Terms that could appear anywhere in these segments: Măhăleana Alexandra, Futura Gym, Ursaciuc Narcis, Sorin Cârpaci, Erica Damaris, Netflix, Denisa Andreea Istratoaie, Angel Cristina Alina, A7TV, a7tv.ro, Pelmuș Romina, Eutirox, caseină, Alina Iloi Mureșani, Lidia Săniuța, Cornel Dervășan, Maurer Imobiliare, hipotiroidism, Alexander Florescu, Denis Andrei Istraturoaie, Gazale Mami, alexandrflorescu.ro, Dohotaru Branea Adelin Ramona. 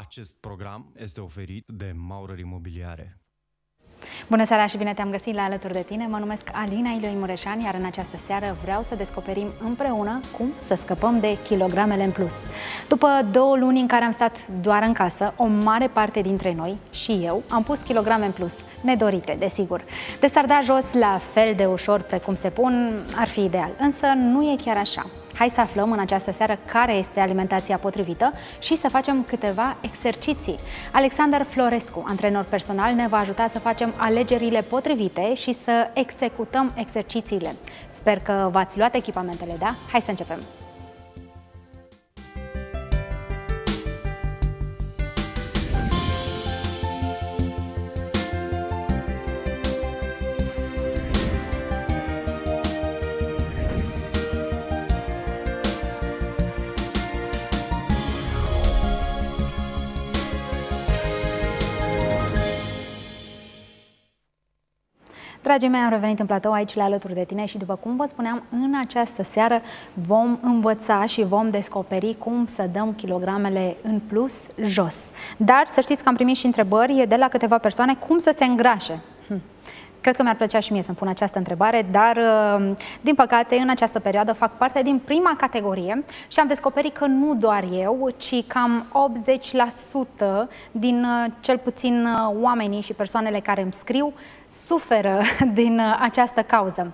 Acest program este oferit de Maurer Imobiliare. Bună seara și bine te-am găsit la Alături de tine. Mă numesc Alina Iloi Mureșani, iar în această seară vreau să descoperim împreună cum să scăpăm de kilogramele în plus. După 2 luni în care am stat doar în casă, o mare parte dintre noi și eu am pus kilograme în plus, nedorite, desigur. De s-ar da jos la fel de ușor precum se pun ar fi ideal, însă nu e chiar așa. Hai să aflăm în această seară care este alimentația potrivită și să facem câteva exerciții. Alexander Florescu, antrenor personal, ne va ajuta să facem alegerile potrivite și să executăm exercițiile. Sper că v-ați luat echipamentele, da? Hai să începem! Dragii mei, am revenit în platou aici la Alături de tine și, după cum vă spuneam, în această seară vom învăța și vom descoperi cum să dăm kilogramele în plus jos. Dar să știți că am primit și întrebări de la câteva persoane cum să se îngrașe. Cred că mi-ar plăcea și mie să-mi pun această întrebare, dar din păcate în această perioadă fac parte din prima categorie și am descoperit că nu doar eu, ci cam 80% din cel puțin oamenii și persoanele care îmi scriu suferă din această cauză.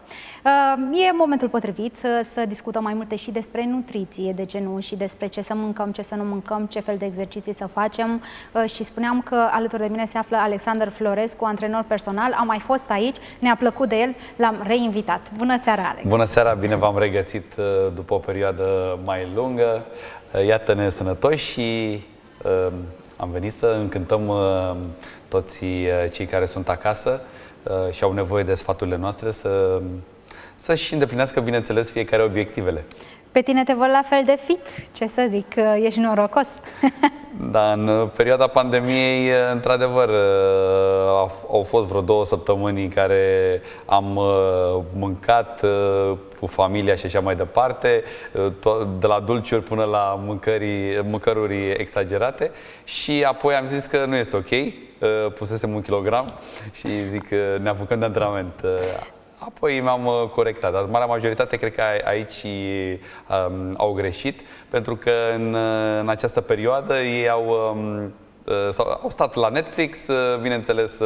E momentul potrivit să discutăm mai multe și despre nutriție, de ce nu, și despre ce să mâncăm, ce să nu mâncăm, ce fel de exerciții să facem. Și spuneam că alături de mine se află Alexander Florescu, antrenor personal. A mai fost aici, ne-a plăcut de el, l-am reinvitat. Bună seara, Alex! Bună seara, bine v-am regăsit după o perioadă mai lungă. Iată-ne sănătoși și am venit să încântăm toți cei care sunt acasă și au nevoie de sfaturile noastre să-și îndeplinească, bineînțeles, fiecare obiectivele. Pe tine te văd la fel de fit, ce să zic, ești norocos. Da, în perioada pandemiei, într-adevăr, au fost vreo 2 săptămâni în care am mâncat cu familia și așa mai departe, de la dulciuri până la mâncăruri exagerate, și apoi am zis că nu este ok, pusesem 1 kilogram și zic că ne apucăm de antrenament. Apoi m-am corectat, dar marea majoritate cred că aici au greșit, pentru că în această perioadă ei au stat la Netflix, bineînțeles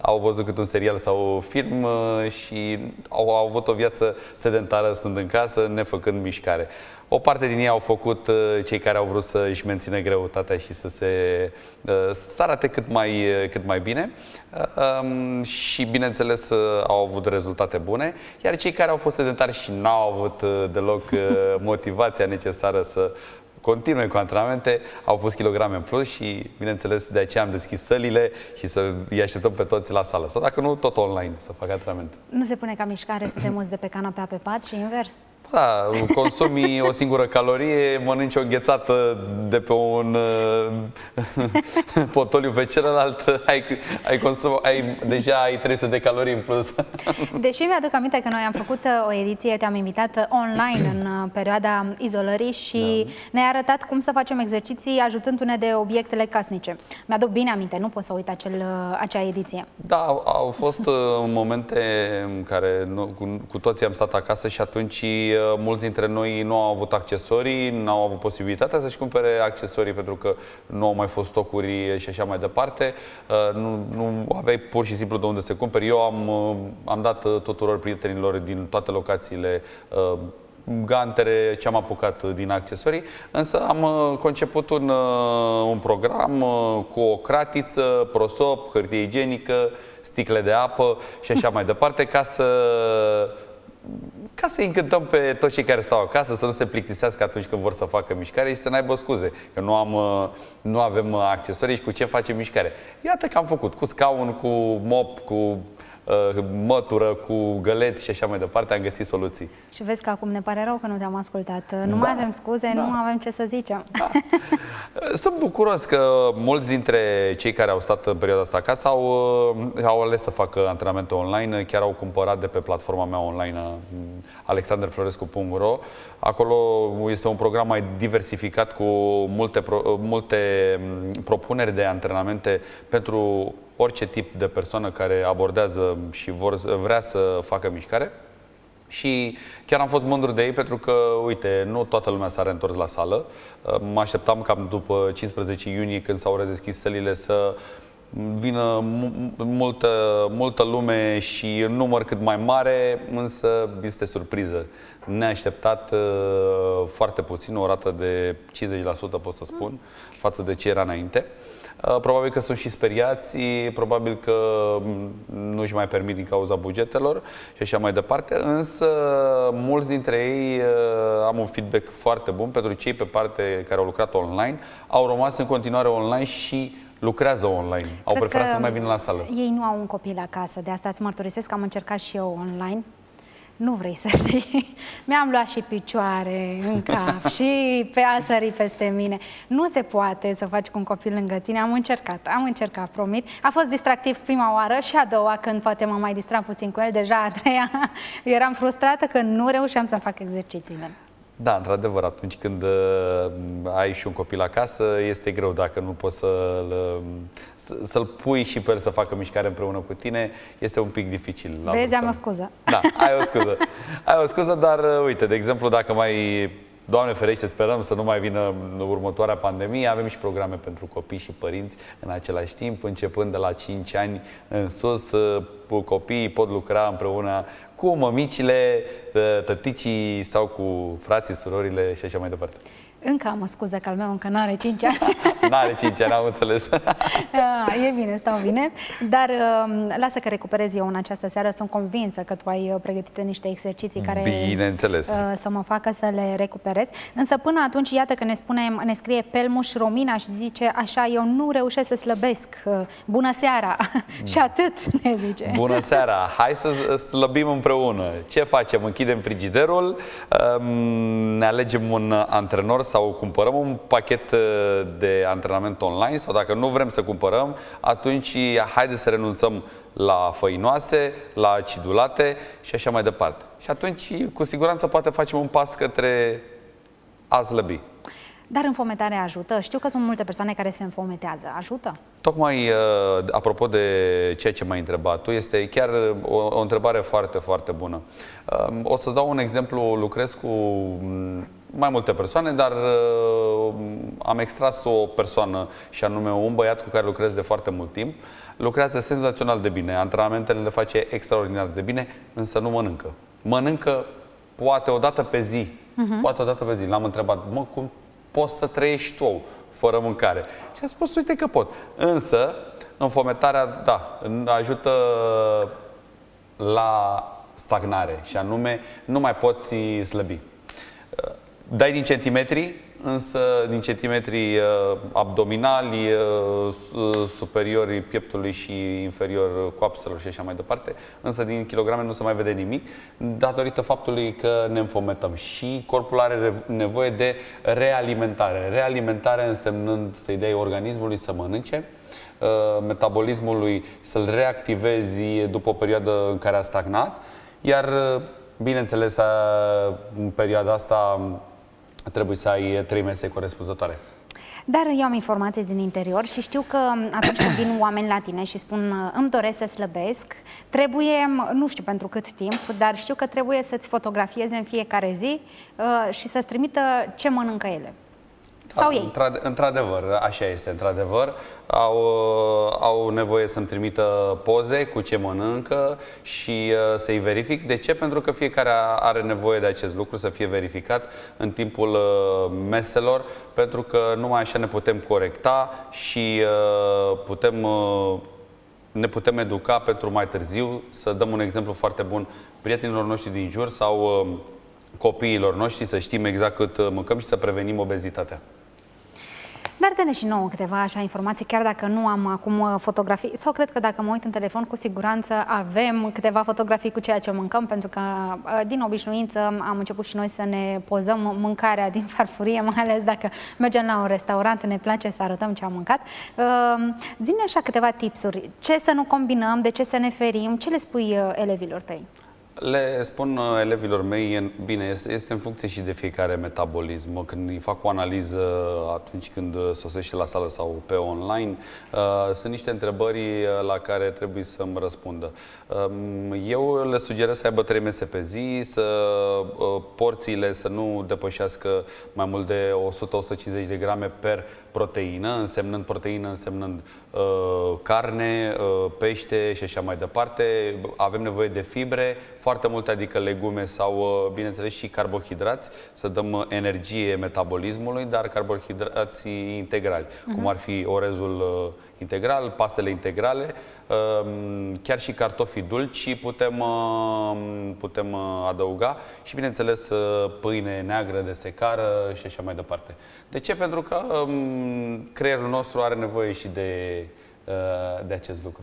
au văzut cât un serial sau film și au avut o viață sedentară stând în casă, nefăcând mișcare. O parte din ei au făcut cei care au vrut să își mențină greutatea și să arate cât mai bine și, bineînțeles, au avut rezultate bune, iar cei care au fost sedentari și n-au avut deloc motivația necesară să continue cu antrenamente, au pus kilograme în plus și, bineînțeles, de aceea am deschis sălile și să îi așteptăm pe toți la sală. Sau dacă nu, tot online, să facă antrenament. Nu se pune ca mișcare să te muți de pe canapea pe pat și invers? Da, consumi o singură calorie, mănânci o înghețată de pe un fotoliu pe celălalt, deja ai 300 de calorii în plus. Deși mi-aduc aminte că noi am făcut o ediție, te-am invitat online în perioada izolării și ne-ai arătat cum să facem exerciții ajutându-ne de obiectele casnice. Mi-aduc bine aminte, nu pot să uit acea ediție. Da, au fost momente în care cu toții am stat acasă și atunci mulți dintre noi nu au avut accesorii, nu au avut posibilitatea să-și cumpere accesorii pentru că nu au mai fost stocuri și așa mai departe. Nu aveai pur și simplu de unde să cumperi. Eu am dat tuturor prietenilor din toate locațiile gantere, ce am apucat din accesorii, însă am conceput un program cu o cratiță, prosop, hârtie igienică, sticle de apă și așa mai departe, ca să îi încântăm pe toți cei care stau acasă, să nu se plictisească atunci când vor să facă mișcare și să n-aibă scuze, că nu avem accesorii și cu ce facem mișcare. Iată că am făcut, cu scaun, cu mop, cu mătură cu găleți și așa mai departe, am găsit soluții. Și vezi că acum ne pare rău că nu te-am ascultat. Nu mai avem scuze, nu avem ce să zicem. Sunt bucuros că mulți dintre cei care au stat în perioada asta acasă au ales să facă antrenamente online, chiar au cumpărat de pe platforma mea online alexandrflorescu.ro. Acolo este un program mai diversificat cu multe propuneri de antrenamente pentru orice tip de persoană care abordează și vrea să facă mișcare. Și chiar am fost mândru de ei pentru că, uite, nu toată lumea s-a reîntors la sală. Mă așteptam cam după 15 iunie, când s-au redeschis sălile, să vină multă lume și în număr cât mai mare, însă este surpriză. Ne-a așteptat foarte puțin, o rată de 50%, pot să spun, față de ce era înainte. Probabil că sunt și speriați, probabil că nu-și mai permit din cauza bugetelor și așa mai departe, însă mulți dintre ei, am un feedback foarte bun pentru cei pe parte care au lucrat online, au rămas în continuare online și lucrează online. Au preferat să nu mai vină la sală. Ei nu au un copil acasă, de asta îți mărturisesc că am încercat și eu online. Nu vrei să știi. Mi-am luat și picioare în cap și pe a sări peste mine. Nu se poate să faci cu un copil lângă tine. Am încercat, promit. A fost distractiv prima oară și a doua, când poate m-am mai distrat puțin cu el. Deja a treia eram frustrată că nu reușeam să fac exercițiile. Da, într-adevăr, atunci când ai și un copil acasă, este greu dacă nu poți să-l pui și pe el să facă mișcare împreună cu tine. Este un pic dificil. Vezi, am o scuză. Da, ai o scuză. Ai o scuză, dar uite, de exemplu, dacă mai, Doamne ferește, sperăm să nu mai vină următoarea pandemie, avem și programe pentru copii și părinți în același timp, începând de la 5 ani în sus. Copiii pot lucra împreună cu mămicile, tăticii sau cu frații, surorile și așa mai departe. Încă am o scuză, că al meu încă n-are 5 ani. N-are 5 ani, am înțeles. E bine, stau bine. Dar lasă că recuperez eu în această seară. Sunt convinsă că tu ai pregătit niște exerciții care, bineînțeles, să mă facă să le recuperez. Însă până atunci, iată că ne scrie Pelmuș Romina și zice așa: eu nu reușesc să slăbesc. Bună seara! Și atât, ne zice. Bună seara! Hai să slăbim împreună. Ce facem? Închidem frigiderul, ne alegem un antrenor sau cumpărăm un pachet de antrenament online, sau dacă nu vrem să cumpărăm, atunci haideți să renunțăm la făinoase, la acidulate și așa mai departe. Și atunci, cu siguranță, poate facem un pas către a slăbi. Dar înfometarea ajută? Știu că sunt multe persoane care se înfometează. Ajută? Tocmai, apropo de ceea ce m-ai întrebat tu, este chiar o întrebare foarte, foarte bună. O să dau un exemplu. Lucrez cu mai multe persoane, dar am extras o persoană, și anume un băiat cu care lucrez de foarte mult timp. Lucrează senzațional de bine, antrenamentele le face extraordinar de bine, însă nu mănâncă. Mănâncă poate o dată pe zi. Poate o dată pe zi. L-am întrebat: mă, cum poți să trăiești tu fără mâncare? Și a spus: uite că pot. Însă înfometarea, da, ajută la stagnare, și anume nu mai poți slăbi. Dai din centimetri, însă din centimetri abdominali, superiori pieptului și inferior coapselor și așa mai departe, însă din kilograme nu se mai vede nimic, datorită faptului că ne înfometăm și corpul are nevoie de realimentare. Realimentare însemnând să-i dai organismului să mănânce, metabolismului să-l reactivezi după o perioadă în care a stagnat, iar, bineînțeles, în perioada asta trebuie să ai 3 mese corespunzătoare. Dar eu am informații din interior și știu că atunci când vin oameni la tine și spun: îmi doresc să slăbesc, trebuie, nu știu pentru cât timp, dar știu că trebuie să-ți fotografieze în fiecare zi și să-ți trimită ce mănâncă ele. Sau ei. Într-adevăr, așa este, într-adevăr. Au nevoie să-mi trimită poze cu ce mănâncă și să-i verific. De ce? Pentru că fiecare are nevoie de acest lucru să fie verificat în timpul meselor, pentru că numai așa ne putem corecta și ne putem educa pentru mai târziu, să dăm un exemplu foarte bun prietenilor noștri din jur sau copiilor noștri, să știm exact cât mâncăm și să prevenim obezitatea. Dar dă-ne și nouă câteva așa informații, chiar dacă nu am acum fotografii, sau cred că dacă mă uit în telefon, cu siguranță avem câteva fotografii cu ceea ce mâncăm, pentru că din obișnuință am început și noi să ne pozăm mâncarea din farfurie, mai ales dacă mergem la un restaurant, ne place să arătăm ce am mâncat. Zi-ne așa câteva tipsuri, ce să nu combinăm, de ce să ne ferim, ce le spui elevilor tăi? Le spun elevilor mei, bine, este în funcție și de fiecare metabolism. Când îi fac o analiză atunci când sosește la sală sau pe online, sunt niște întrebări la care trebuie să-mi răspundă. Eu le sugerez să aibă 3 mese pe zi, porțiile să nu depășească mai mult de 100-150 de grame per proteină, însemnând carne, pește și așa mai departe. Avem nevoie de fibre, foarte multe, adică legume sau, bineînțeles, și carbohidrați, să dăm energie metabolismului, dar carbohidrații integrali, cum ar fi orezul integral, pastele integrale, chiar și cartofii dulci putem adăuga și, bineînțeles, pâine neagră de secară și așa mai departe. De ce? Pentru că creierul nostru are nevoie și de acest lucru.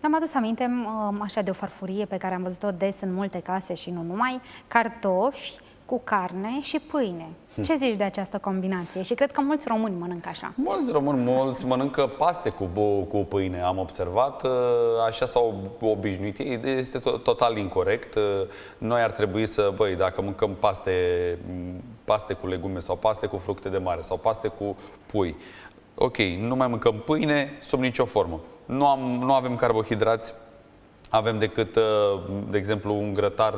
Mi-am adus aminte așa de o farfurie pe care am văzut-o des în multe case și nu numai, cartofi cu carne și pâine. Ce zici de această combinație? Și cred că mulți români mănâncă așa. Mulți mănâncă paste cu pâine, am observat. Așa s-au obișnuit. Este total incorect. Noi ar trebui să, băi, dacă mâncăm paste cu legume sau paste cu fructe de mare sau paste cu pui, ok, nu mai mâncăm pâine sub nicio formă. Nu avem carbohidrați, avem decât, de exemplu, un grătar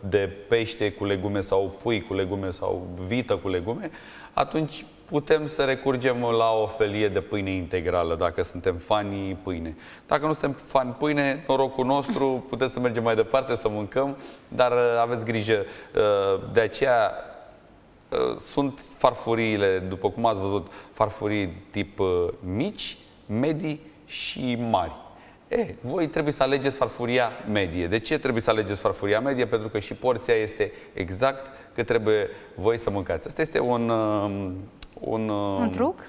de pește cu legume sau pui cu legume sau vită cu legume, atunci putem să recurgem la o felie de pâine integrală, dacă suntem fani pâine. Dacă nu suntem fani pâine, norocul nostru, putem să mergem mai departe, să mâncăm, dar aveți grijă. De aceea sunt farfuriile, după cum ați văzut, farfurii tip mici, medii și mari. Voi trebuie să alegeți farfuria medie. De ce trebuie să alegeți farfuria medie? Pentru că și porția este exact cât trebuie voi să mâncați. Asta este un truc,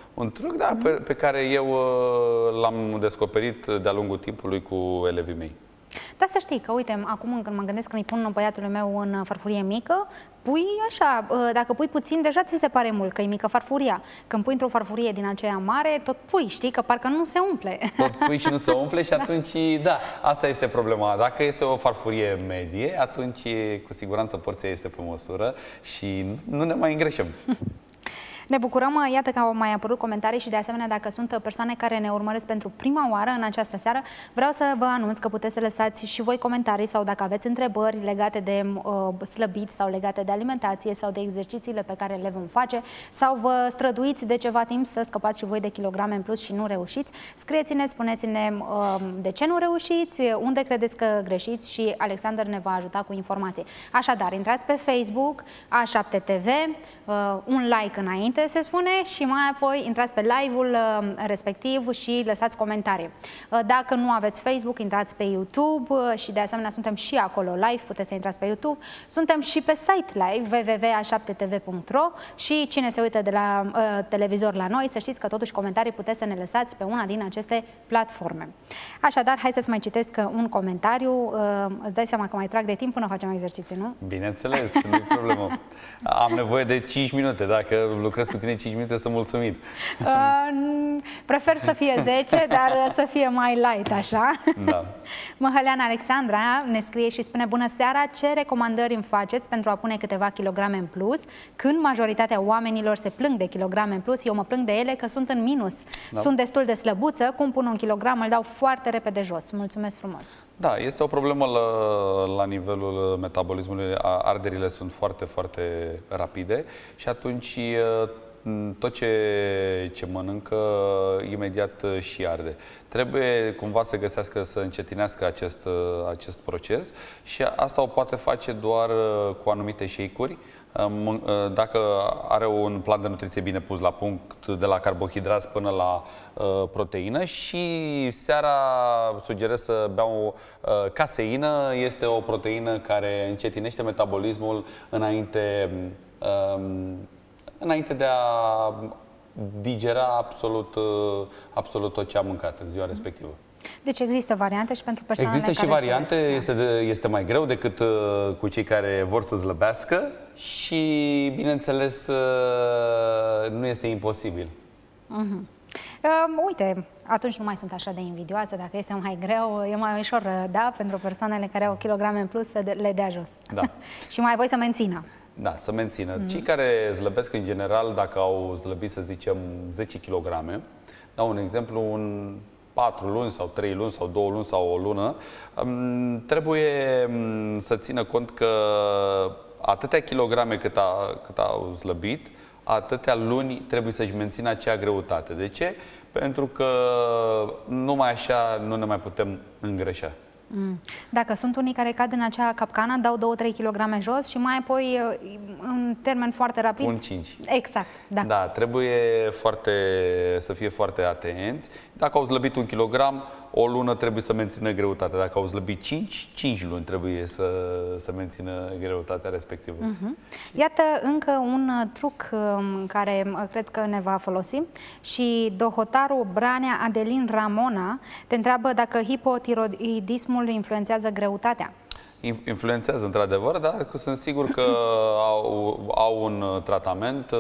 da, pe care eu l-am descoperit de-a lungul timpului cu elevii mei. Dar să știi că, uite, acum când mă gândesc, când îi pun băiatul meu în farfurie mică, pui așa, dacă pui puțin, deja ți se pare mult că e mică farfuria. Când pui într-o farfurie din aceea mare, tot pui, știi, că parcă nu se umple. Tot pui și nu se umple și atunci, da, asta este problema. Dacă este o farfurie medie, atunci cu siguranță porția este pe măsură și nu ne mai îngreșăm. Ne bucurăm, iată că au mai apărut comentarii și de asemenea dacă sunt persoane care ne urmăresc pentru prima oară în această seară, vreau să vă anunț că puteți să lăsați și voi comentarii sau dacă aveți întrebări legate de slăbit sau legate de alimentație sau de exercițiile pe care le vom face sau vă străduiți de ceva timp să scăpați și voi de kilograme în plus și nu reușiți, scrieți-ne, spuneți-ne de ce nu reușiți, unde credeți că greșiți și Alexander ne va ajuta cu informații. Așadar, intrați pe Facebook, A7TV, un like înainte, se spune, și mai apoi intrați pe live-ul respectiv și lăsați comentarii. Dacă nu aveți Facebook, intrați pe YouTube și de asemenea suntem și acolo live, puteți să intrați pe YouTube. Suntem și pe site live www.a7tv.ro și cine se uită de la televizor la noi, să știți că totuși comentarii puteți să ne lăsați pe una din aceste platforme. Așadar, hai să-ți mai citesc un comentariu. Îți dai seama că mai trag de timp până facem exerciții, nu? Bineînțeles, nu e problemă. Am nevoie de 5 minute, dacă lucrez cu tine 5 minute, sunt mulțumit. Prefer să fie 10, dar să fie mai light, așa. Da. Măhăleana Alexandra ne scrie și spune: bună seara, ce recomandări îmi faceți pentru a pune câteva kilograme în plus? Când majoritatea oamenilor se plâng de kilograme în plus, eu mă plâng de ele că sunt în minus. Da. Sunt destul de slăbuță, cum pun un kilogram, îl dau foarte repede jos. Mulțumesc frumos. Da, este o problemă la nivelul metabolismului. Arderile sunt foarte, foarte rapide și atunci tot ce mănâncă imediat și arde. Trebuie cumva să găsească, să încetinească acest proces și asta o poate face doar cu anumite shake-uri. Dacă are un plan de nutriție bine pus la punct, de la carbohidrați până la proteină, și seara sugerez să bea o caseină, este o proteină care încetinește metabolismul înainte de a digera absolut tot ce a mâncat în ziua respectivă. Deci există variante și pentru persoanele care... Există și variante, este mai greu decât cu cei care vor să slăbească și, bineînțeles, nu este imposibil. Uite, atunci nu mai sunt așa de invidioasă, dacă este mai greu, e mai ușor, da, pentru persoanele care au kilograme în plus să le dea jos. Da. Și mai apoi să mențină. Da, să mențină. Cei care slăbesc în general, dacă au slăbit, să zicem, 10 kg, dau un exemplu, un... 4 luni sau 3 luni sau 2 luni sau o lună, trebuie să țină cont că atâtea kilograme cât au slăbit, atâtea luni trebuie să-și mențină acea greutate. De ce? Pentru că numai așa nu ne mai putem îngreșa. Dacă sunt unii care cad în acea capcană, dau 2-3 kg jos și mai apoi, în termen foarte rapid... Pun 5. Exact, da. Da, trebuie să fie foarte atenți. Dacă au slăbit 1 kg, o lună trebuie să mențină greutatea. Dacă au slăbit 5 luni trebuie să mențină greutatea respectivă. Iată încă un truc care cred că ne va folosi. Și Dohotaru Branea Adelin Ramona te întreabă dacă hipotiroidismul influențează greutatea. Influențează, într-adevăr, dar sunt sigur că au un tratament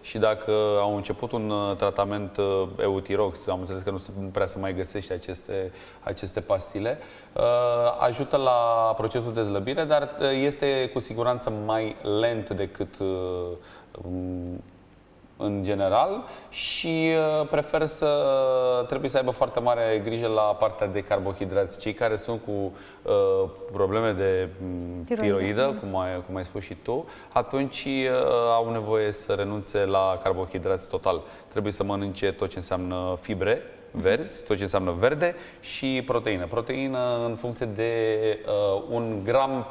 și dacă au început un tratament Eutirox, am înțeles că nu prea se mai găsește aceste pastile, ajută la procesul de slăbire, dar este cu siguranță mai lent decât în general și prefer trebuie să aibă foarte mare grijă la partea de carbohidrați. Cei care sunt cu probleme de tiroidă, cum ai spus și tu, atunci au nevoie să renunțe la carbohidrați total. Trebuie să mănânce tot ce înseamnă fibre verzi, tot ce înseamnă verde și proteină. Proteină în funcție de 1 gram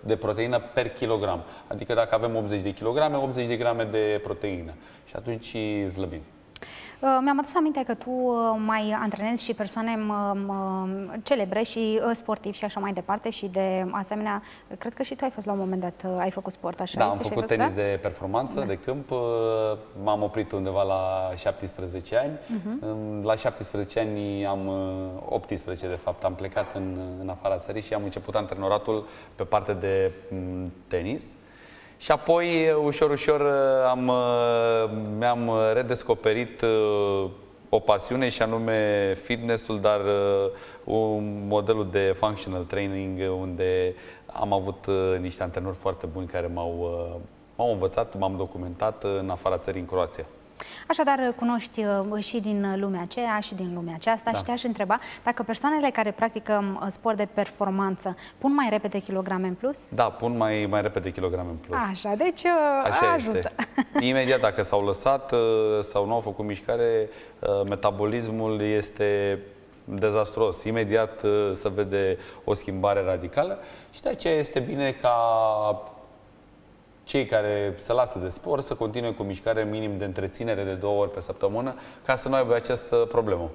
de proteină per kilogram. Adică dacă avem 80 de kilograme, 80 de grame de proteină. Și atunci slăbim. Mi-am adus aminte că tu mai antrenezi și persoane celebre și sportivi și așa mai departe și de asemenea, cred că și tu ai fost la un moment dat, ai făcut sport, așa? Da, am făcut tenis de performanță, de câmp, m-am oprit undeva la 17 ani, la 17 ani, 18 de fapt, am plecat în afara țării și am început antrenoratul pe partea de tenis. Și apoi, ușor, ușor, mi-am redescoperit o pasiune și anume fitness-ul, dar un modelul de functional training unde am avut niște antrenori foarte buni care m-au învățat, m-am documentat în afara țării, în Croația. Așadar, cunoști și din lumea aceea și din lumea aceasta și te-aș întreba dacă persoanele care practică sport de performanță pun mai repede kilograme în plus? Da, pun mai repede kilograme în plus. Așa, deci așa ajută. Este. Imediat dacă s-au lăsat sau nu au făcut mișcare, metabolismul este dezastruos. Imediat se vede o schimbare radicală și de aceea este bine ca cei care se lasă de sport să continue cu mișcare minim de întreținere de 2 ori pe săptămână ca să nu aibă această problemă.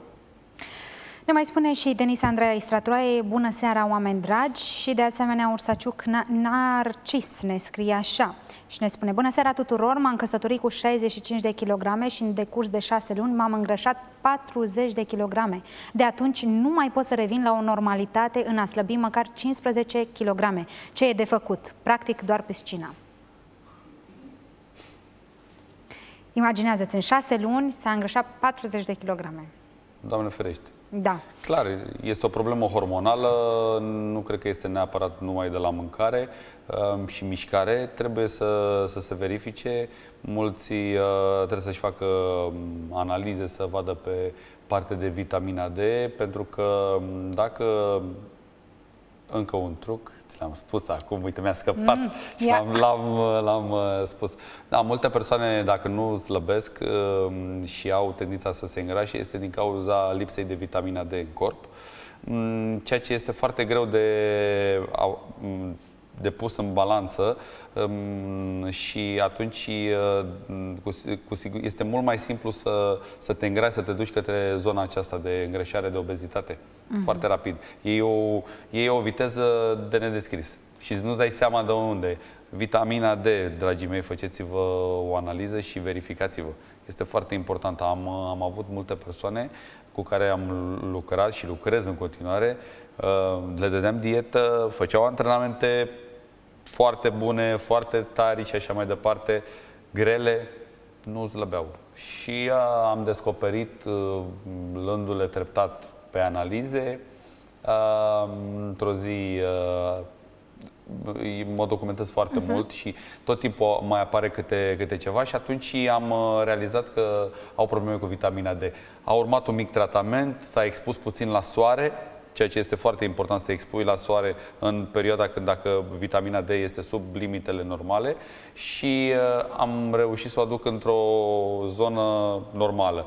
Ne mai spune și Denis Andrei Istraturoaie, bună seara oameni dragi, și de asemenea Ursaciuc Narcis ne scrie așa și ne spune: bună seara tuturor, m-am căsătorit cu 65 de kilograme și în decurs de 6 luni m-am îngrășat 40 de kilograme. De atunci nu mai pot să revin la o normalitate în a slăbi măcar 15 kilograme. Ce e de făcut? Practic doar piscina. Imaginează-ți, în 6 luni s-a îngrășat 40 de kilograme. Doamne ferește. Da. Clar, este o problemă hormonală, nu cred că este neapărat numai de la mâncare și mișcare. Trebuie să se verifice, mulți trebuie să-și facă analize, să vadă pe parte de vitamina D, pentru că dacă... Încă un truc, ți l-am spus acum, uite, mi-a scăpat și l-am spus. Da, multe persoane, dacă nu slăbesc și au tendința să se îngrașe, este din cauza lipsei de vitamina D în corp, ceea ce este foarte greu de pus în balanță și atunci este mult mai simplu să te îngrași, să te duci către zona aceasta de îngreșare, de obezitate, foarte rapid. E o viteză de nedescris. și nu-ți dai seama de unde. Vitamina D, dragii mei, faceți-vă o analiză și verificați-vă. Este foarte important. Am avut multe persoane cu care am lucrat și lucrez în continuare. Le dădeam dietă, făceau antrenamente foarte bune, foarte tari și așa mai departe, grele, nu slăbeau. Și am descoperit, luându-le treptat pe analize, într-o zi mă documentez foarte mult și tot timpul mai apare câte ceva și atunci am realizat că au probleme cu vitamina D. A urmat un mic tratament, s-a expus puțin la soare, ceea ce este foarte important, să te expui la soare în perioada când dacă vitamina D este sub limitele normale și am reușit să o aduc într-o zonă normală.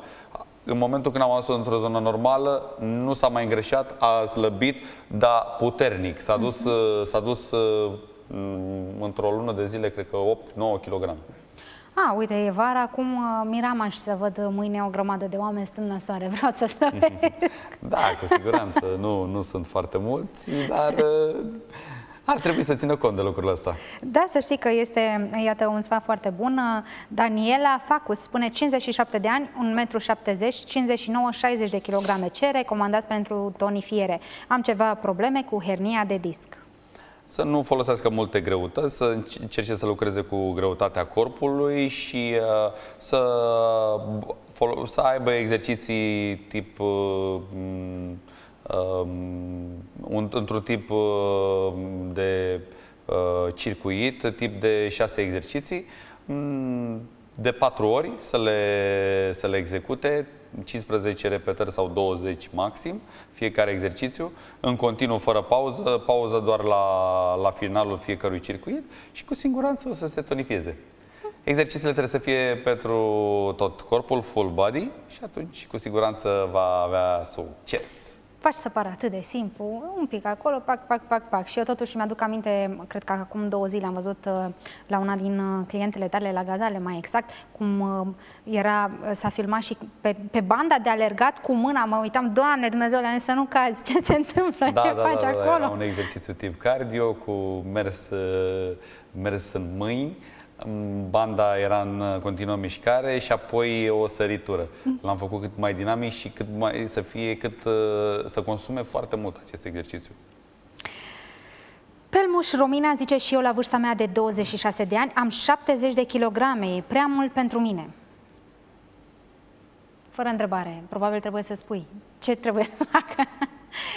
În momentul când am ajuns într-o zonă normală, nu s-a mai îngreșat, a slăbit, dar puternic. S-a dus într-o lună de zile, cred că 8-9 kg. A, uite, e vara, acum miram și să văd mâine o grămadă de oameni stând la soare. Vreau să slăbesc. Da, cu siguranță. Nu sunt foarte mulți, dar ar trebui să țină cont de lucrurile astea. Da, să știi că este, iată, un sfat foarte bun. Daniela Facus spune 57 de ani, 1,70 m, 59-60 de kilograme. Ce recomandați pentru tonifiere? Am ceva probleme cu hernia de disc. Să nu folosească multe greutăți, să încerce să lucreze cu greutatea corpului și să aibă exerciții tip într-un tip de circuit, tip de 6 exerciții, de 4 ori să le execute, 15 repetări sau 20 maxim, fiecare exercițiu, în continuu, fără pauză, pauză doar la finalul fiecărui circuit și cu siguranță o să se tonifieze. Exercițiile trebuie să fie pentru tot corpul, full body și atunci cu siguranță va avea succes. Faci să pară atât de simplu, un pic acolo, pac, pac, pac, pac. Și eu totuși mi-aduc aminte, cred că acum 2 zile am văzut la una din clientele tale, la Gazale mai exact, cum s-a filmat și pe banda de alergat cu mâna, mă uitam, Doamne Dumnezeule, să nu cazi, ce se întâmplă, ce faci acolo? Era un exercițiu tip cardio cu mers în mâini. Banda era în continuă mișcare și apoi o săritură. L-am făcut cât mai dinamic și să consume foarte mult acest exercițiu. Pelmuș Romina zice și eu la vârsta mea de 26 de ani am 70 de kilograme, e prea mult pentru mine. Fără întrebare, probabil trebuie să spui ce trebuie să facă.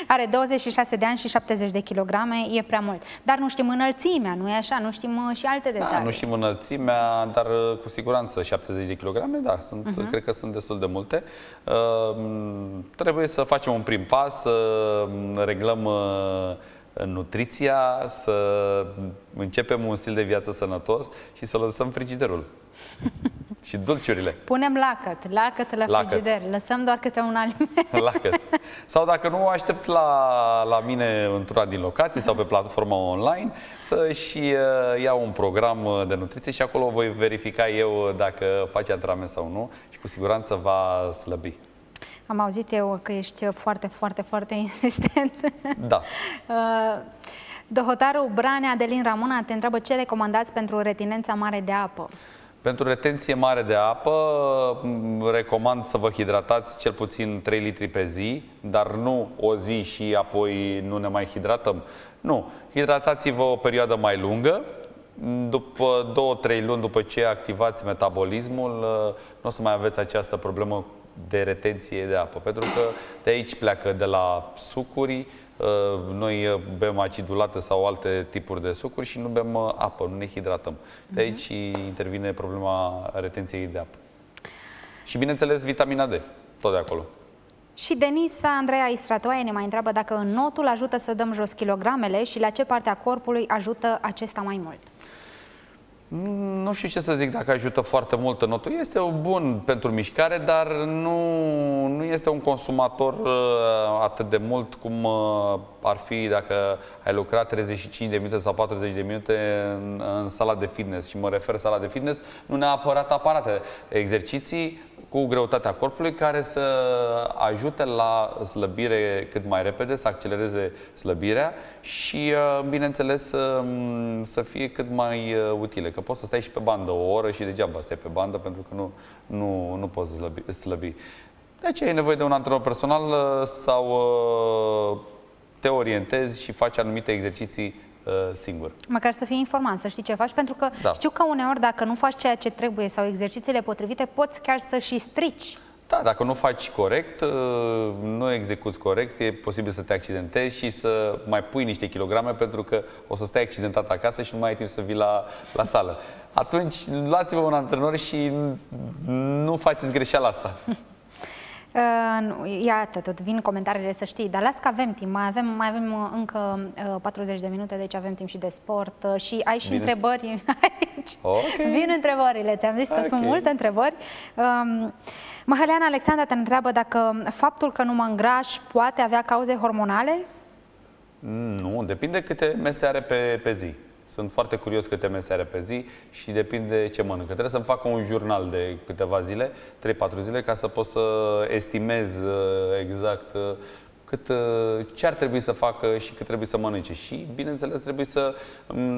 Are 26 de ani și 70 de kilograme, e prea mult. Dar nu știm înălțimea, nu e așa? Nu știm și alte detalii. Da, nu știm înălțimea, dar cu siguranță 70 de kilograme, da, cred că sunt destul de multe. Trebuie să facem un prim pas, să reglăm nutriția, să începem un stil de viață sănătos și să lăsăm frigiderul. Și dulciurile. Punem lacăt la frigider, lăsăm doar câte un aliment. Lacăt. Sau dacă nu, aștept la mine într-una din locații sau pe platforma online să-și iau un program de nutriție și acolo voi verifica eu dacă face antrenament sau nu și cu siguranță va slăbi. Am auzit eu că ești foarte, foarte, foarte insistent. Da. Dohotaru Branea Adelin Ramona te întreabă ce recomandați pentru retinența mare de apă. Pentru retenție mare de apă, recomand să vă hidratați cel puțin 3 litri pe zi, dar nu o zi și apoi nu ne mai hidratăm. Nu, hidratați-vă o perioadă mai lungă, după 2-3 luni după ce activați metabolismul, nu o să mai aveți această problemă de retenție de apă, pentru că de aici pleacă, de la sucuri. Noi bem acidulate sau alte tipuri de sucuri și nu bem apă, nu ne hidratăm. De aici intervine problema retenției de apă. Și bineînțeles vitamina D, tot de acolo. Și Denisa Andreea Istratoaie ne mai întreabă dacă înnotul ajută să dăm jos kilogramele și la ce parte a corpului ajută acesta mai mult. Nu știu ce să zic dacă ajută foarte mult în notul. Este bun pentru mișcare, dar nu este un consumator atât de mult cum ar fi dacă ai lucrat 35 de minute sau 40 de minute în sala de fitness. Și mă refer sala de fitness, nu neapărat aparate, exerciții cu greutatea corpului care să ajute la slăbire cât mai repede, să accelereze slăbirea și, bineînțeles, să fie cât mai utile. Că poți să stai și pe bandă o oră și degeaba stai pe bandă pentru că nu poți slăbi. De aceea ai nevoie de un antrenor personal sau te orientezi și faci anumite exerciții singur. Măcar să fii informat, să știi ce faci, pentru că știu că uneori dacă nu faci ceea ce trebuie sau exercițiile potrivite, poți chiar să și strici. Da, dacă nu faci corect, nu execuți corect, e posibil să te accidentezi și să mai pui niște kilograme pentru că o să stai accidentat acasă și nu mai ai timp să vii la sală. Atunci luați-vă un antrenor și nu faceți greșeala asta. Iată, tot vin comentariile, să știi, dar las că avem timp, mai avem încă 40 de minute, deci avem timp și de sport și ai și întrebări aici. Okay. Vin întrebările, ți-am zis că sunt multe întrebări. Mahaleana Alexandra te întreabă dacă faptul că nu mă îngraș poate avea cauze hormonale? Nu, depinde câte mese are pe zi. Sunt foarte curios câte mese are pe zi și depinde ce mănâncă. Trebuie să-mi fac un jurnal de câteva zile, 3-4 zile, ca să pot să estimez exact ce ar trebui să facă și cât trebuie să mănânce. Și, bineînțeles, trebuie să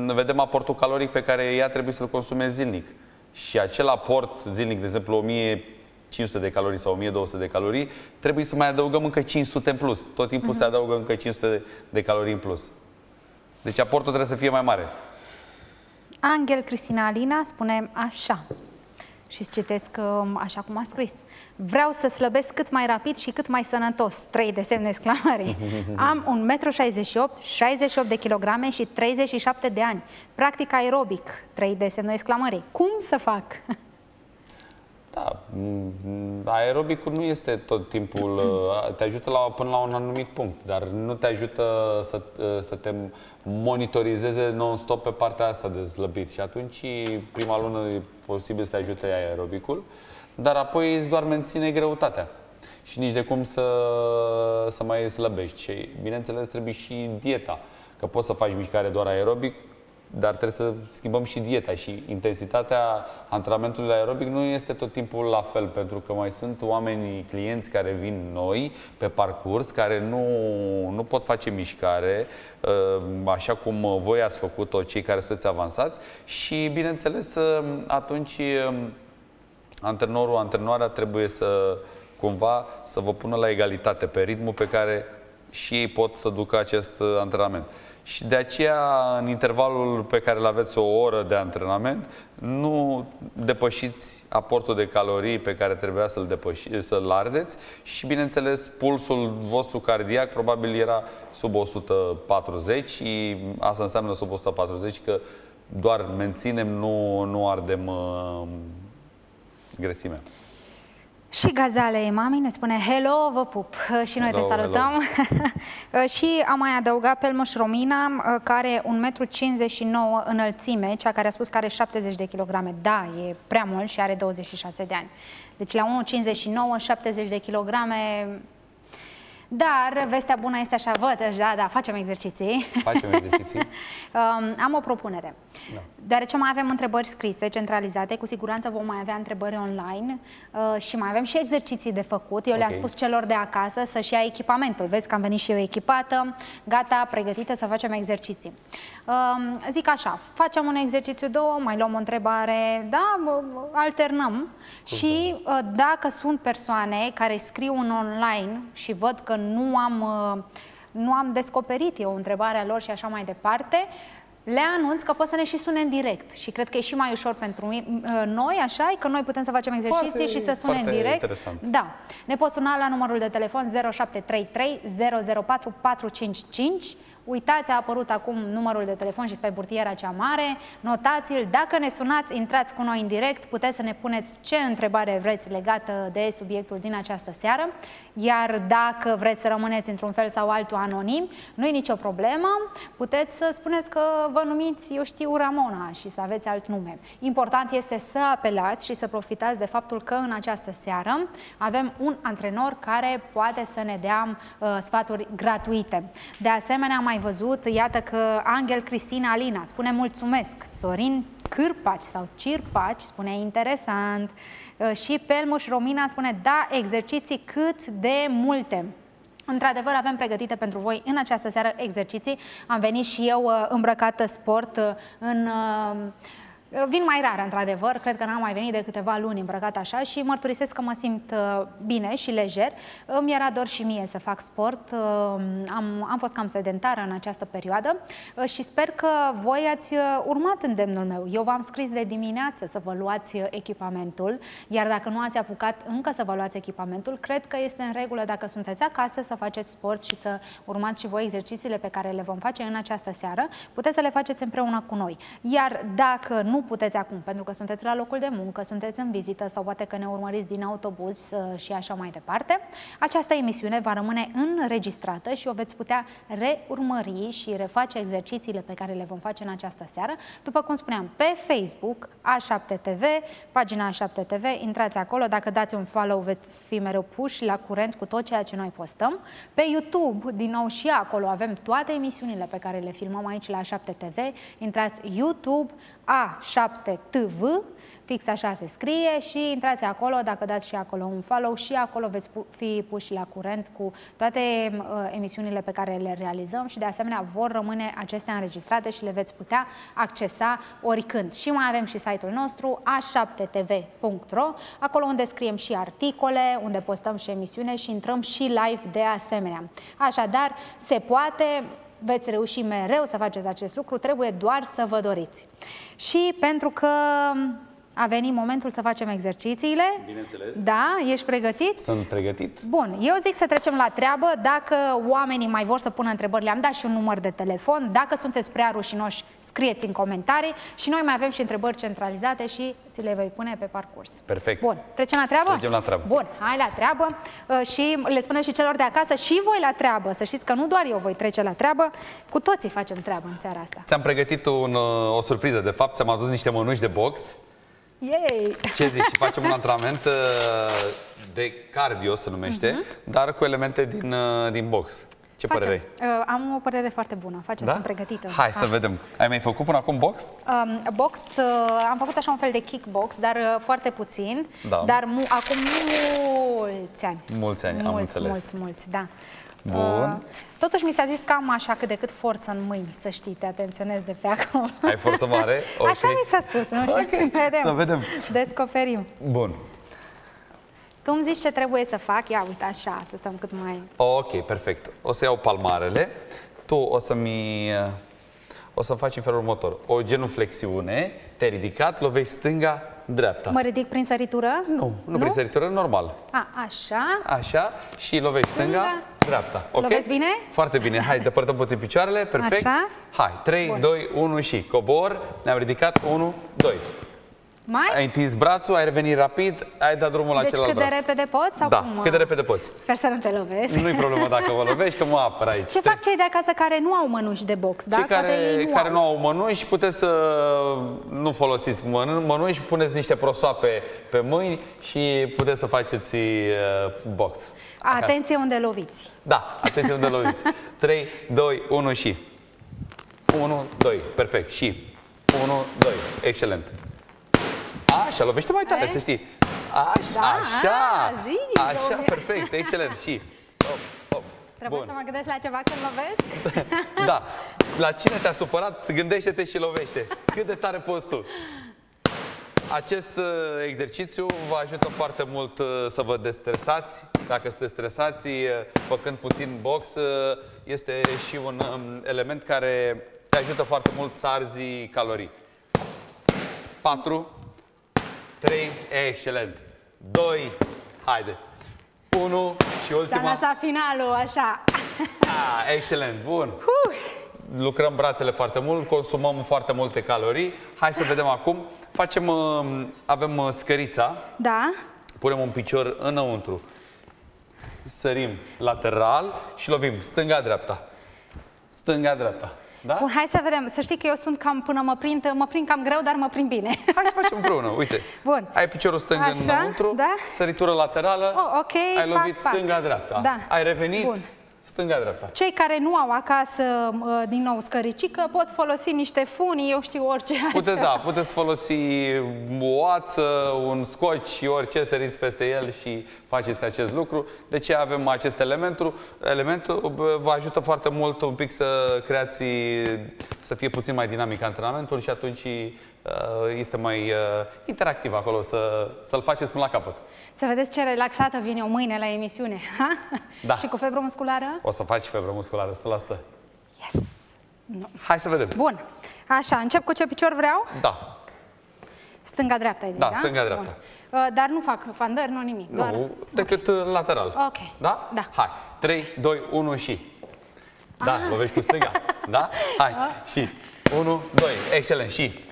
vedem aportul caloric pe care ea trebuie să-l consume zilnic. Și acel aport zilnic, de exemplu, 1500 de calorii sau 1200 de calorii, trebuie să mai adăugăm încă 500 în plus. Tot timpul se adaugă încă 500 de calorii în plus. Deci aportul trebuie să fie mai mare. Angel Cristina Alina spune așa, și-ți citesc așa cum a scris. Vreau să slăbesc cât mai rapid și cât mai sănătos. 3 de semne exclamării. Am 1,68 m, 68 de kilograme și 37 de ani. Practic aerobic. 3 de semne exclamării. Cum să fac? Da, aerobicul nu este tot timpul, te ajută până la un anumit punct, dar nu te ajută să te monitorizeze non-stop pe partea asta de slăbit și atunci prima lună e posibil să te ajute aerobicul, dar apoi îți doar menține greutatea și nici de cum să mai slăbești. Și, bineînțeles, trebuie și dieta, că poți să faci mișcare doar aerobic, dar trebuie să schimbăm și dieta și intensitatea antrenamentului aerobic nu este tot timpul la fel, pentru că mai sunt oameni, clienți care vin noi pe parcurs, care nu pot face mișcare așa cum voi ați făcut-o, cei care sunteți avansați și, bineînțeles, atunci antrenorul, antrenoarea trebuie să cumva să vă pună la egalitate pe ritmul pe care și ei pot să ducă acest antrenament. Și de aceea, în intervalul pe care îl aveți o oră de antrenament, nu depășiți aportul de calorii pe care trebuia să-l ardeți și, bineînțeles, pulsul vostru cardiac probabil era sub 140 și asta înseamnă sub 140 că doar menținem, nu ardem gresimea. Și Gazale Mami ne spune hello, vă pup și noi hello, te salutăm. Și am mai adăugat pe Elmoș Romina, care e 1,59 m înălțime, cea care a spus că are 70 de kilograme. Da, e prea mult și are 26 de ani. Deci la 1,59 m, 70 de kilograme... Dar vestea bună este așa, văd, da, facem exerciții. Facem exerciții. Am o propunere. Da. Deoarece mai avem întrebări scrise, centralizate, cu siguranță vom mai avea întrebări online și mai avem și exerciții de făcut. Eu le-am spus celor de acasă să-și ia echipamentul. Vezi că am venit și eu echipată, gata, pregătită să facem exerciții. Zic așa, facem un exercițiu, două, mai luăm o întrebare, da, alternăm. Și dacă sunt persoane care scriu în online și văd că nu am descoperit eu întrebarea lor și așa mai departe, le anunț că pot să ne și sune în direct și cred că e și mai ușor pentru noi, așa, că noi putem să facem exerciții foarte, și să sune în direct. Interesant. Da. Ne poți suna la numărul de telefon 0733 004 455 Uitați, a apărut acum numărul de telefon și pe burtiera cea mare, notați-l, dacă ne sunați, intrați cu noi în direct, puteți să ne puneți ce întrebare vreți legată de subiectul din această seară, iar dacă vreți să rămâneți într-un fel sau altul anonim, nu e nicio problemă, puteți să spuneți că vă numiți, eu știu, Ramona și să aveți alt nume. Important este să apelați și să profitați de faptul că în această seară avem un antrenor care poate să ne dea sfaturi gratuite. De asemenea, mai văzut, iată că Angel Cristina Alina spune mulțumesc, Sorin Cârpaci sau Cirpaci spune interesant și Pelmuș Romina spune da, exerciții cât de multe. Într-adevăr, avem pregătite pentru voi în această seară exerciții. Am venit și eu îmbrăcată sport în... Vin mai rar, într-adevăr, cred că n-am mai venit de câteva luni îmbrăcat așa și mărturisesc că mă simt bine și lejer. Îmi era dor și mie să fac sport, am fost cam sedentară în această perioadă și sper că voi ați urmat îndemnul meu. Eu v-am scris de dimineață să vă luați echipamentul, iar dacă nu ați apucat încă să vă luați echipamentul, cred că este în regulă dacă sunteți acasă să faceți sport și să urmați și voi exercițiile pe care le vom face în această seară. Puteți să le faceți împreună cu noi, iar dacă nu puteți acum, pentru că sunteți la locul de muncă, sunteți în vizită sau poate că ne urmăriți din autobuz și așa mai departe, această emisiune va rămâne înregistrată și o veți putea reurmări și reface exercițiile pe care le vom face în această seară. După cum spuneam, pe Facebook, A7TV, pagina A7TV, intrați acolo, dacă dați un follow veți fi mereu puși la curent cu tot ceea ce noi postăm. Pe YouTube, din nou și acolo, avem toate emisiunile pe care le filmăm aici la A7TV, intrați YouTube, A7TV, fix așa se scrie și intrați acolo, dacă dați și acolo un follow și acolo veți fi puși la curent cu toate emisiunile pe care le realizăm și de asemenea vor rămâne acestea înregistrate și le veți putea accesa oricând. Și mai avem și site-ul nostru a7tv.ro, acolo unde scriem și articole, unde postăm și emisiune și intrăm și live de asemenea. Așadar, se poate... Veți reuși mereu să faceți acest lucru, trebuie doar să vă doriți. Și pentru că a venit momentul să facem exercițiile. Bineînțeles. Da, ești pregătit? Sunt pregătit. Bun, eu zic să trecem la treabă. Dacă oamenii mai vor să pună întrebări, le-am dat și un număr de telefon. Dacă sunteți prea rușinoși, scrieți în comentarii. Și noi mai avem și întrebări centralizate și ți le voi pune pe parcurs. Perfect. Bun, trecem la treabă? Trecem la treabă. Bun, hai la treabă. Și le spunem și celor de acasă, și voi la treabă. Să știți că nu doar eu voi trece la treabă, cu toții facem treabă în seara asta. Ți-am pregătit o surpriză, de fapt. Ți-am adus niște mănuși de box. Yay. Ce zici? Facem un antrenament de cardio, se numește, dar cu elemente din box. Ce părere ai? Am o părere foarte bună. Facem, da? Sunt pregătită. Hai să vedem. Ai mai făcut până acum box? Box, am făcut așa un fel de kickbox, dar foarte puțin, da. Dar acum mulți ani. Mulți ani, am înțeles. Mulți, da. Bun. Totuși mi s-a zis că am așa cât de cât forță în mâini, să știi, te atenționez de pe acum. Ai forță mare? Okay. Așa mi s-a spus, nu? Okay. Vedem. Să vedem. Descoperim. Bun. Tu îmi zici ce trebuie să fac? Ia uite așa, să stăm cât mai... Ok, perfect. O să iau palmarele. Tu o să-mi faci în felul următor. O genuflexiune, te-ai ridicat, lovești stânga, dreapta. Mă ridic prin săritură? Nu prin săritură, normal. Așa și lovești stânga, dreapta. Okay? Lovești bine? Foarte bine. Hai, depărtăm puțin picioarele, perfect. Așa. Hai, 3, bun. 2, 1 și cobor. Ne-am ridicat, 1, 2. Mai? Ai întins brațul, ai revenit rapid, ai dat drumul la celălalt braț. Cât de repede poți? Sau cum? Cât de repede poți. Sper să nu te lovești. Nu-i problemă dacă mă lovești, că mă apăr aici. Ce fac cei de acasă care nu au mănuși de box? Cei care nu au mănuși, puteți să nu folosiți mănuși, puneți niște prosoape pe mâini și puteți să faceți box. Atenție unde loviți. Da, atenție unde loviți. 3, 2, 1 și... 1, 2, perfect. Și 1, 2, excelent. Așa, lovește mai tare, să știi. Așa, perfect, excelent. Și hop. Trebuie să mă gândesc la ceva când lovesc? Da, la cine te-a supărat, gândește-te și lovește. Cât de tare poți tu. Acest exercițiu vă ajută foarte mult să vă destresați. Dacă sunteți stresați, făcând puțin box, este și un element care te ajută foarte mult să arzi calorii. 4. 3, excelent. 2, haide. 1 și ultima. S-a lăsat finalul, așa. Excelent, bun. lucrăm brațele foarte mult, consumăm foarte multe calorii. Hai să vedem acum. Facem, avem scărița. Da. Punem un picior înăuntru. Sărim lateral și lovim stânga-dreapta. Stânga-dreapta. Da? Bun, hai să vedem. Să știi că eu sunt cam până mă prind cam greu, dar mă prind bine. Hai să facem împreună, uite. Bun. Ai piciorul stâng înăuntru, da? Săritură laterală, okay, ai lovit stânga-dreapta. Da. Ai revenit stânga-dreapta. Cei care nu au acasă, din nou, scăricică, pot folosi niște funii, eu știu, orice. Puteți, da, puteți folosi o oață, un scoci și orice, săriți peste el și faceți acest lucru. De ce avem acest element? Elementul vă ajută foarte mult un pic să creați, să fie puțin mai dinamic antrenamentul și atunci este mai interactiv acolo, să-l faceți până la capăt. Să vedeți ce relaxată vine eu mâine la emisiune. Ha? Da. Și cu febră musculară? O să faci febră musculară, 100%. Yes! No. Hai să vedem. Bun. Așa, încep cu ce picior vreau? Da. Stânga-dreapta, da? Da, stânga-dreapta. Dar nu fac fandări, nu nimic. Nu, doar... decât lateral. Ok. Da? Da. Hai, 3, 2, 1 și... Da, lovești cu stânga. Da? Hai, și 1, 2, excelent, și...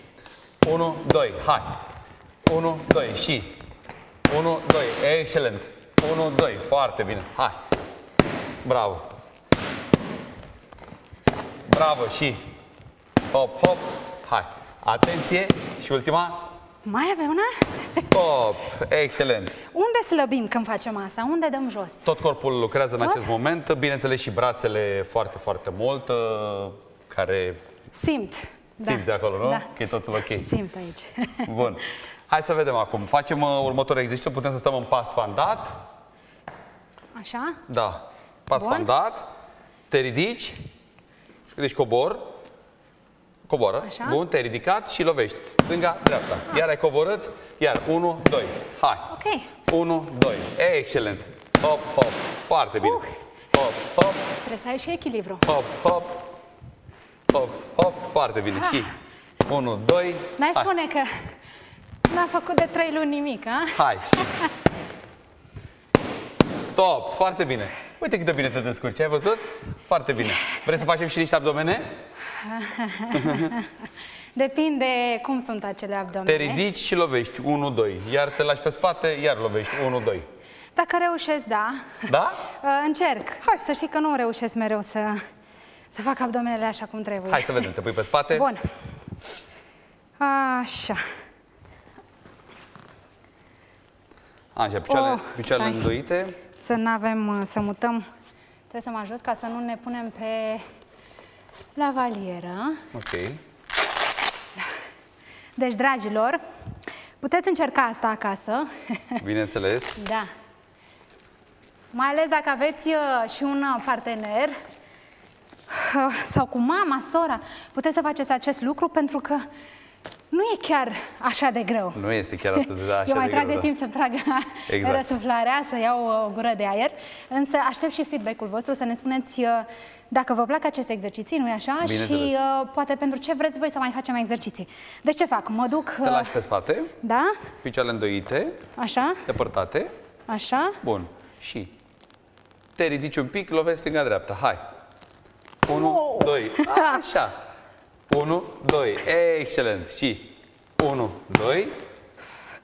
1, 2, hai! 1, 2, și! 1, 2, excelent! 1, 2, foarte bine, hai! Bravo! Bravo, și! Hop, hop, hai! Atenție! Și ultima! Mai avem una? Stop! Excelent! Unde slăbim când facem asta? Unde dăm jos? Tot corpul lucrează în acest moment, bineînțeles și brațele foarte, foarte mult, care... Simt! Simți acolo, nu? Da. Că e totul ok. Simt aici. Bun. Hai să vedem acum. Facem următorul exercițiu. Putem să stăm în pas fandat. Așa? Da. Pas fandat. Te ridici. Deci cobor. Coboră. Așa. Bun. Te-ai ridicat și lovești. Stânga, dreapta. Iar ai coborât. Iar 1, 2. Hai. Ok. 1, 2. Excelent. Hop, hop. Foarte bine. Hop, hop. Trebuie să ai și echilibru. Hop, hop. Hop, hop, foarte bine. Ha. Și 1, 2. N-ai spune că n-a făcut de 3 luni nimic, a? Hai și... Stop, foarte bine. Uite cât de bine te descurci, ai văzut? Foarte bine. Vrei să facem și niște abdomene? Depinde cum sunt acele abdomene. Te ridici și lovești, 1, 2. Iar te lași pe spate, iar lovești, 1, 2. Dacă reușesc, da. Da? Încerc. Hai. Să știi că nu reușesc mereu să fac abdomenele așa cum trebuie. Hai să vedem, te pui pe spate. Bun. Așa. Așa, picioarele înduite. Să nu avem, să mutăm. Trebuie să mă ajut ca să nu ne punem pe lavalieră. Ok. Deci, dragilor, puteți încerca asta acasă. Bineînțeles. Da. Mai ales dacă aveți și un partener sau cu mama, sora, puteți să faceți acest lucru pentru că nu e chiar așa de greu. Nu este chiar atât de așa de greu. Eu mai trag de timp să-mi trag răsuflarea, să iau o gură de aer, însă aștept și feedback-ul vostru să ne spuneți dacă vă plac aceste exerciții, nu-i așa? Bineînțeles. Și poate pentru ce vreți voi să mai facem exerciții. Deci ce fac? Mă duc... Te lași pe spate, da? Picioarele îndoite, așa, depărtate, așa, bun, și te ridici un pic, lovești stânga-dreapta, hai! 1, 2, așa. 1, 2, excelent. Și 1, 2,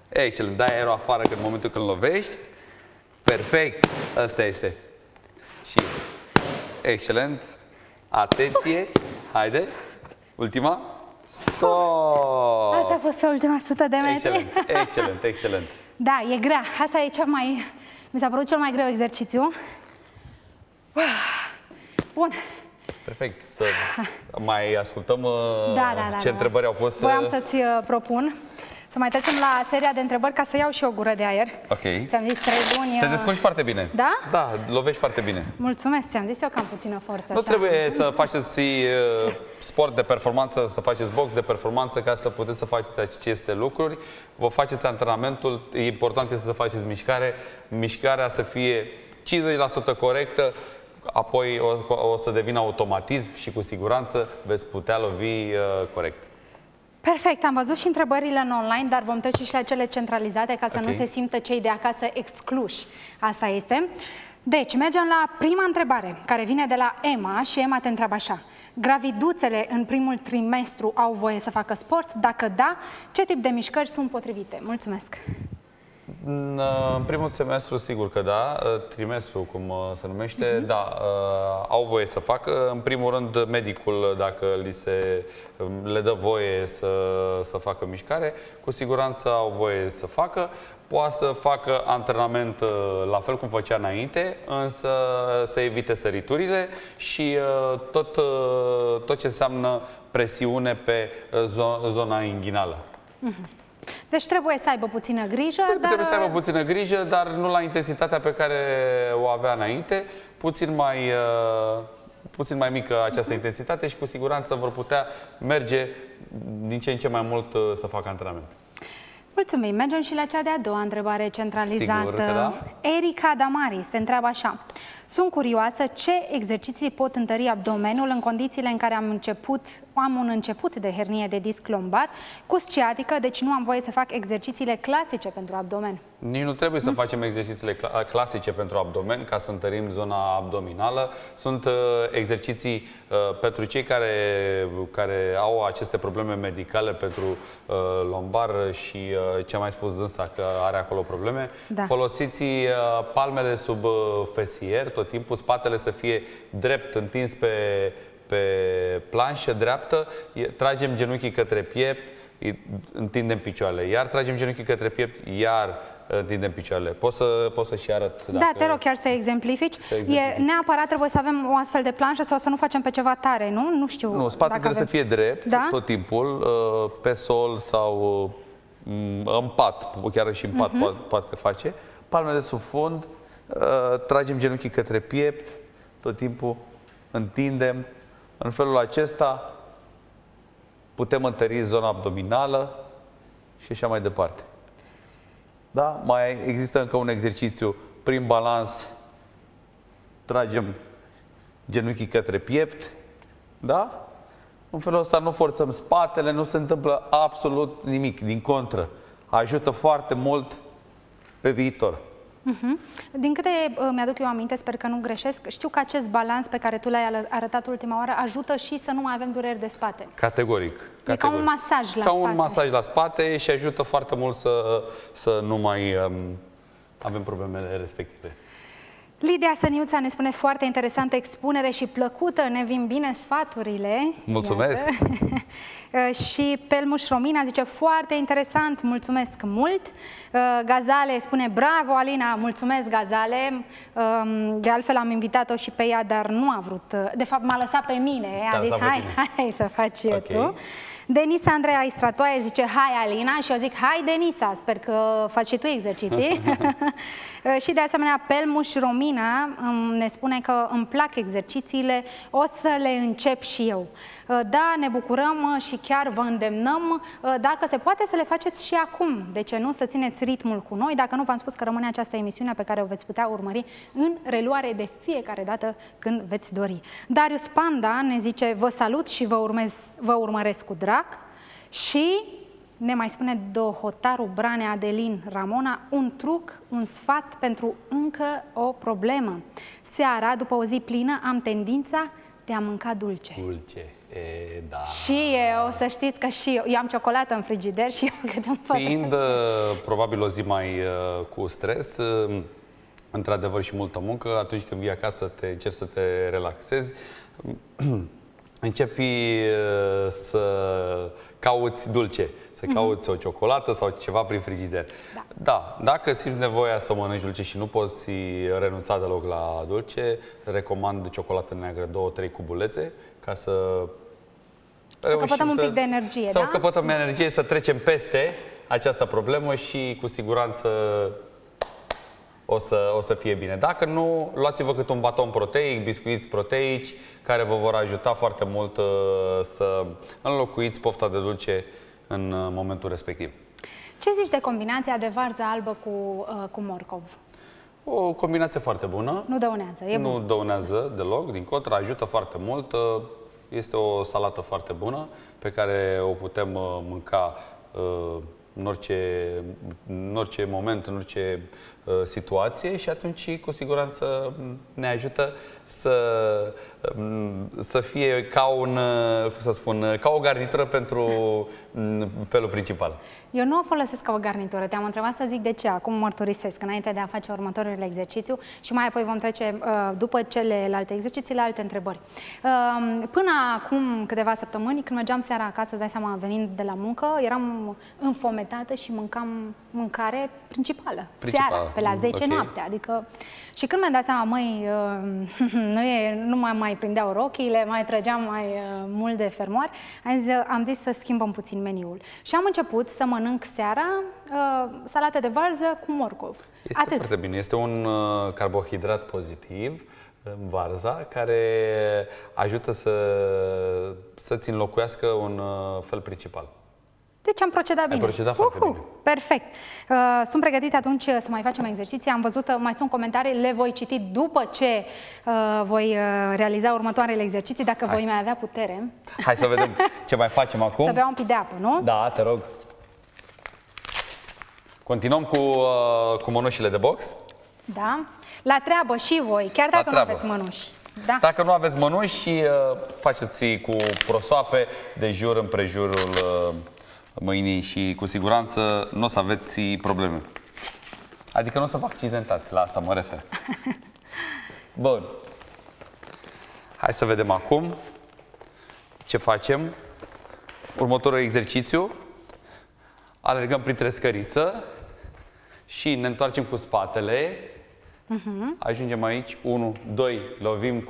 excelent. Dai aerul afară în momentul când lovești. Perfect. Asta este. Și excelent. Atenție. Haide. Ultima. Stop. Asta a fost pe ultima 100 de metri. Excelent, excelent, excelent. Da, e grea. Asta e cea mai... Mi s-a părut cel mai greu exercițiu. Bun. Perfect. Să mai ascultăm ce întrebări au pus. Voiam să-ți propun să mai trecem la seria de întrebări ca să iau și o gură de aer. Ok. Ți-am zis 3 luni. Te descurci foarte bine. Da? Da, lovești foarte bine. Mulțumesc, ți-am zis eu că am puțină forță. Nu așa. Trebuie să faceți sport de performanță, să faceți box de performanță ca să puteți să faceți aceste lucruri. Vă faceți antrenamentul, important este să faceți mișcare. Mișcarea să fie 50% corectă. Apoi o să devină automatism și cu siguranță veți putea lovi corect. Perfect, am văzut și întrebările în online, dar vom trece și la cele centralizate ca să nu se simtă cei de acasă excluși. Asta este. Deci, mergem la prima întrebare, care vine de la Emma și Emma te întreabă așa. Graviduțele în primul trimestru au voie să facă sport? Dacă da, ce tip de mișcări sunt potrivite? Mulțumesc! În primul semestru, sigur că da, trimestrul, cum se numește, da, au voie să facă. În primul rând, medicul, dacă le dă voie să facă mișcare, cu siguranță au voie să facă. Poate să facă antrenament la fel cum făcea înainte, însă să evite săriturile și tot ce înseamnă presiune pe zona inghinală. Deci trebuie să aibă puțină grijă, dar nu la intensitatea pe care o avea înainte, puțin mai mică această intensitate și cu siguranță vor putea merge din ce în ce mai mult să facă antrenament. Mulțumim! Mergem și la cea de-a doua întrebare centralizată. Da. Erica Damaris se întreabă așa. Sunt curioasă ce exerciții pot întări abdomenul în condițiile în care am un început de hernie de disc lombar cu sciatică, deci nu am voie să fac exercițiile clasice pentru abdomen. Nici nu trebuie să facem exercițiile clasice pentru abdomen ca să întărim zona abdominală. Sunt exerciții pentru cei care au aceste probleme medicale pentru lombar și ce am mai spus dânsa că are acolo probleme. Da. Folosiți palmele sub fesier, tot timpul spatele să fie drept, întins pe planșă dreaptă, tragem genunchii către piept, întindem picioarele, iar tragem genunchii către piept, iar întindem picioarele. Pot să și arăt. Da, te rog chiar să exemplifici. Neapărat trebuie să avem o astfel de planșă sau să nu facem pe ceva tare, nu? Nu știu. Nu, spatele trebuie să fie drept, da? Tot timpul, pe sol sau în pat, chiar și în pat poate face. Palmele sub fund, tragem genunchii către piept, tot timpul întindem. În felul acesta putem întări zona abdominală și așa mai departe. Da? Mai există încă un exercițiu. Prin balans tragem genunchii către piept. Da? În felul ăsta nu forțăm spatele, nu se întâmplă absolut nimic. Din contră, ajută foarte mult pe viitor. Din câte mi-aduc eu aminte, sper că nu greșesc, știu că acest balans pe care tu l-ai arătat ultima oară ajută și să nu mai avem dureri de spate. Categoric. E ca un masaj la spate. Ca un masaj la spate și ajută foarte mult să nu mai avem problemele respective. Lidia Săniuța ne spune foarte interesantă expunere și plăcută, ne vin bine sfaturile. Mulțumesc! Și Pelmuș Romina zice foarte interesant, mulțumesc mult. Gazale spune bravo Alina, mulțumesc Gazale. De altfel am invitat-o și pe ea, dar nu a vrut. De fapt m-a lăsat pe mine, a zis hai să faci tu. Denisa Andreea Istratoaie zice hai Alina și eu zic hai Denisa, sper că faci și tu exerciții. Și de asemenea Pelmuș Romina ne spune că îmi plac exercițiile, o să le încep și eu. Da, ne bucurăm și chiar vă îndemnăm, dacă se poate să le faceți și acum. De ce nu? Să țineți ritmul cu noi. Dacă nu, v-am spus că rămâne această emisiune pe care o veți putea urmări în reluare de fiecare dată când veți dori. Darius Panda ne zice vă salut și vă urmăresc cu drag. Și ne mai spune Dohotaru Branea Adelin Ramona un truc, un sfat pentru încă o problemă. Seara, după o zi plină, am tendința de a mânca dulce. Da. Și eu, să știți că și eu am ciocolată în frigider și eu câte un pătrat. Fiind probabil o zi mai cu stres, într-adevăr și multă muncă, atunci când vii acasă încerci să te relaxezi, începi să cauți dulce, să cauți o ciocolată sau ceva prin frigider. Da, dacă simți nevoia să mănânci dulce și nu poți renunța deloc la dulce, recomand ciocolată neagră, 2-3 cubulețe, ca să căpătăm un pic de energie, să căpătăm energie, să trecem peste această problemă și cu siguranță o să fie bine. Dacă nu, luați-vă cât un baton proteic, biscuiți proteici, care vă vor ajuta foarte mult să înlocuiți pofta de dulce în momentul respectiv. Ce zici de combinația de varză albă cu morcov? O combinație foarte bună. Nu dăunează, nu dăunează deloc, din contră, ajută foarte mult. Este o salată foarte bună pe care o putem mânca în orice moment, în orice situație și atunci cu siguranță ne ajută să fie ca un, cum să spun, ca o garnitură pentru felul principal. Eu nu o folosesc ca o garnitură. Te-am întrebat să zic de ce. Acum mărturisesc, înainte de a face următorul exercițiu și mai apoi vom trece, după celelalte exerciții, la alte întrebări. Până acum câteva săptămâni, când mergeam seara acasă, îți dai seama, venind de la muncă, eram înfometată și mâncam mâncare principală. Seara, pe la 10 noaptea. Adică, și când mi-am dat seama, măi, nu mai prindeau rochiile, mai trăgeam mai mult de fermoar, am zis să schimbăm puțin meniul. Și am început să mănânc seara salată de varză cu morcov. Este atât. Foarte bine. Este un carbohidrat pozitiv, varza, care ajută să-ți înlocuiască un fel principal. Deci am procedat bine. Am procedat foarte bine. Perfect. Sunt pregătită atunci să mai facem exerciții. Am văzut, mai sunt comentarii, le voi citi după ce voi realiza următoarele exerciții, dacă voi mai avea putere. Hai să vedem ce mai facem acum. Să beau un pic de apă, nu? Da, te rog. Continuăm cu mănușile de box. Da. La treabă și voi, chiar dacă nu aveți mănuși. Da. Dacă nu aveți mănuși, faceți cu prosoape de jur împrejurul mâinii și cu siguranță nu o să aveți probleme. Adică nu o să vă accidentați, la asta mă refer. Bun. Hai să vedem acum ce facem. Următorul exercițiu. Alergăm printre scăriță și ne întoarcem cu spatele. Ajungem aici. 1, 2, lovim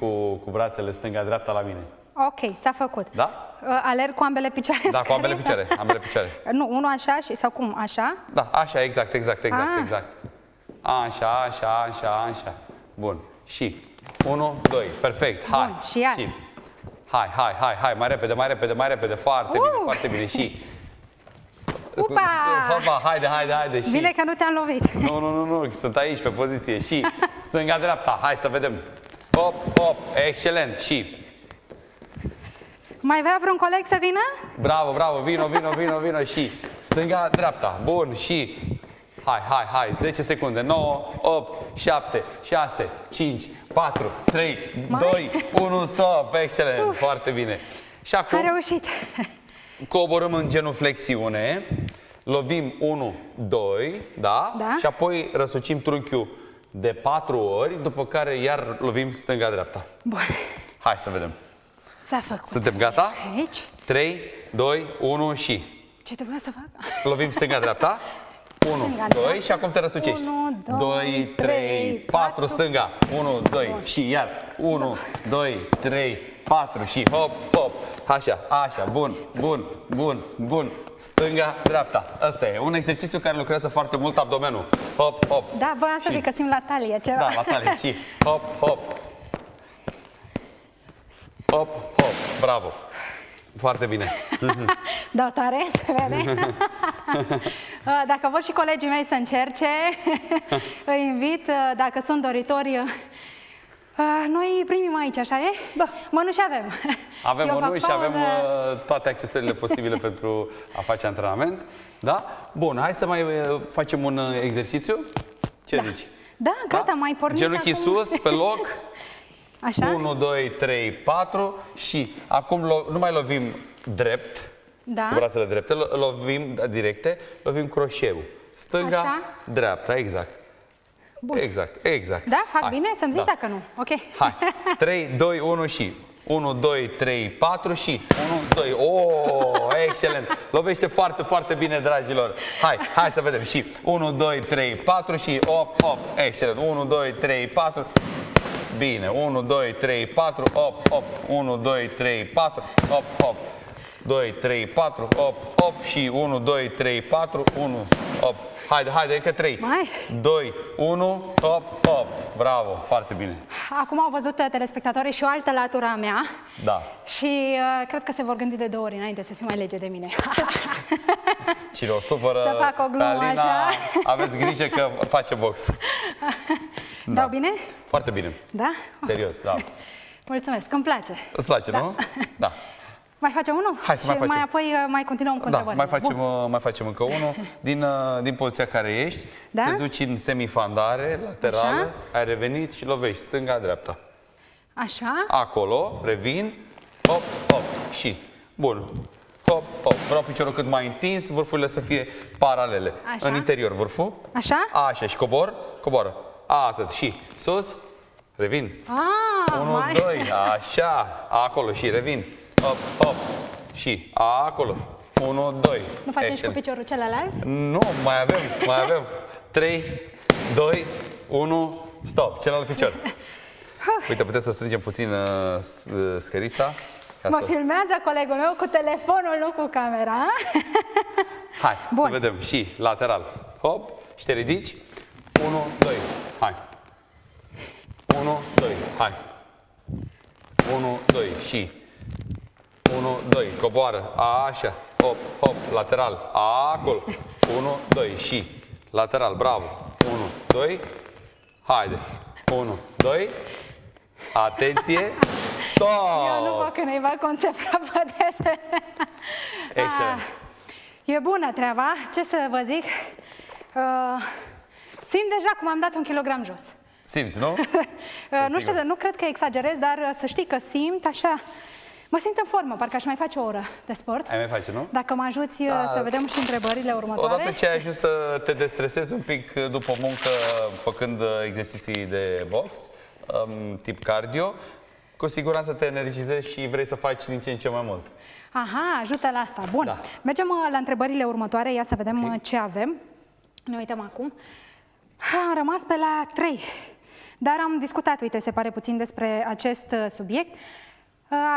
cu brațele stânga-dreapta la mine. Ok, s-a făcut. Da? Alerg cu ambele picioare. Da, cu ambele picioare. Ambele picioare. Nu, unul așa și sau cum? Așa? Da, așa, exact. Așa, așa, așa, așa. Bun. Și 1, 2, perfect. Hai. Bun, și iar. Hai, mai repede. Foarte bine, foarte bine. Și upa! Haide, și... Bine că nu te-am lovit. Nu, sunt aici pe poziție și stânga-dreapta. Hai să vedem. Hop, excelent. Și mai vrea vreun coleg să vină? Bravo, vino și stânga-dreapta. Bun, și hai, 10 secunde, 9, 8, 7, 6, 5, 4, 3, 2, 1, stop, excelent, foarte bine. Și acum a reușit. Coborâm în genuflexiune, lovim 1, 2, da? Și apoi răsucim trunchiul de 4 ori, după care iar lovim stânga-dreapta. Bun. Hai să vedem. Suntem gata? Aici. 3, 2, 1 și... Ce trebuia să fac? Lovim stânga-dreapta. 1, 2 și acum te răsucești. 1, 2, 3, 4, stânga. 1, 2 și iar. 1, 2, 3, 4 și hop. Așa, bun. Stânga-dreapta. Asta e un exercițiu care lucrează foarte mult abdomenul. Hop. Da, voiam să zic că simt la talie ceva. Da, la talie și hop. Hop, bravo! Foarte bine! Dau tare, se vede? Dacă vor și colegii mei să încerce, îi invit, dacă sunt doritori, noi primim aici, așa e? Da. Mănuși avem. Avem mănuși și avem toate accesoriile posibile pentru a face antrenament. Da? Bun, hai să mai facem un exercițiu. Ce zici? Da, gata, mai pornim. Genunchii sus, pe loc. Așa? 1, 2, 3, 4 și acum nu mai lovim drept, cu brațele drepte, lovim directe, lovim croșeul. Stânga, așa? Dreapta, exact. Bun. Exact. Da, fac bine? Să-mi zici dacă nu. Ok. Hai. 3, 2, 1 și 1, 2, 3, 4 și 1, 2, excelent. Lovește foarte, foarte bine, dragilor. Hai să vedem și 1, 2, 3, 4 și hop, excelent. 1, 2, 3, 4... Bine, 1, 2, 3, 4, hop, 1, 2, 3, 4, hop, 2, 3, 4, hop, și 1, 2, 3, 4, 1, hop. Haide, încă 3, 2, 1, hop, bravo, foarte bine. Acum au văzut telespectatorii și o altă latura mea. Da. Și cred că se vor gândi de 2 ori înainte să se mai lege de mine. Cine o supără, să fac o glumă, Alina, așa. Aveți grijă că face box. Dau bine? Foarte bine. Da? Serios, da. Mulțumesc, îmi place. Îți place, nu? Da. Mai facem unul? Hai să mai facem. Mai apoi mai continuăm cu întrebările. Mai facem încă unul. Din poziția care ești, te duci în semifandare, laterală, ai revenit și lovești stânga-dreapta. Așa. Acolo, revin. Hop, hop. Și. Bun. Hop, hop. Vreau piciorul cât mai întins, vârfurile să fie paralele. Așa. În interior vârful. Așa. Așa. Și cobor. Coboră. Atât. Și sus. Revin. 1, 2. Așa. Acolo. Și revin. Hop, hop. Și acolo. 1, 2. Nu facem și cu piciorul celălalt? Nu, mai avem, mai avem. 3, 2, 1, stop. Celălalt picior. Uite, puteți să strângem puțin scărița. Mă filmează colegul meu cu telefonul, nu cu camera. Hai, bun, să vedem. Și lateral. Hop, și te ridici. 1, 2, hai. 1, 2, hai. 1, 2, și... 1, 2, coboară, așa, hop, hop, lateral, acolo, 1, 2 și lateral, bravo, 1, 2, haide, 1, 2, atenție, stop! Eu nu văd că ne-i va concepra, poate. Excelent. E bună treaba, ce să vă zic, simt deja cum am dat un kilogram jos. Simți, nu? Nu știu, nu cred că exagerez, dar să știi că simt așa. Mă simt în formă, parcă aș mai face o oră de sport. Ai mai face, nu? Dacă mă ajuți, da, să vedem și întrebările următoare. Odată ce ai ajuns să te destresezi un pic după muncă, făcând exerciții de box, tip cardio, cu siguranță te energizezi și vrei să faci din ce în ce mai mult. Aha, ajută la asta. Bun. Da. Mergem la întrebările următoare, ia să vedem ce avem. Ne uităm acum. Am rămas pe la 3, dar am discutat, uite, se pare puțin despre acest subiect.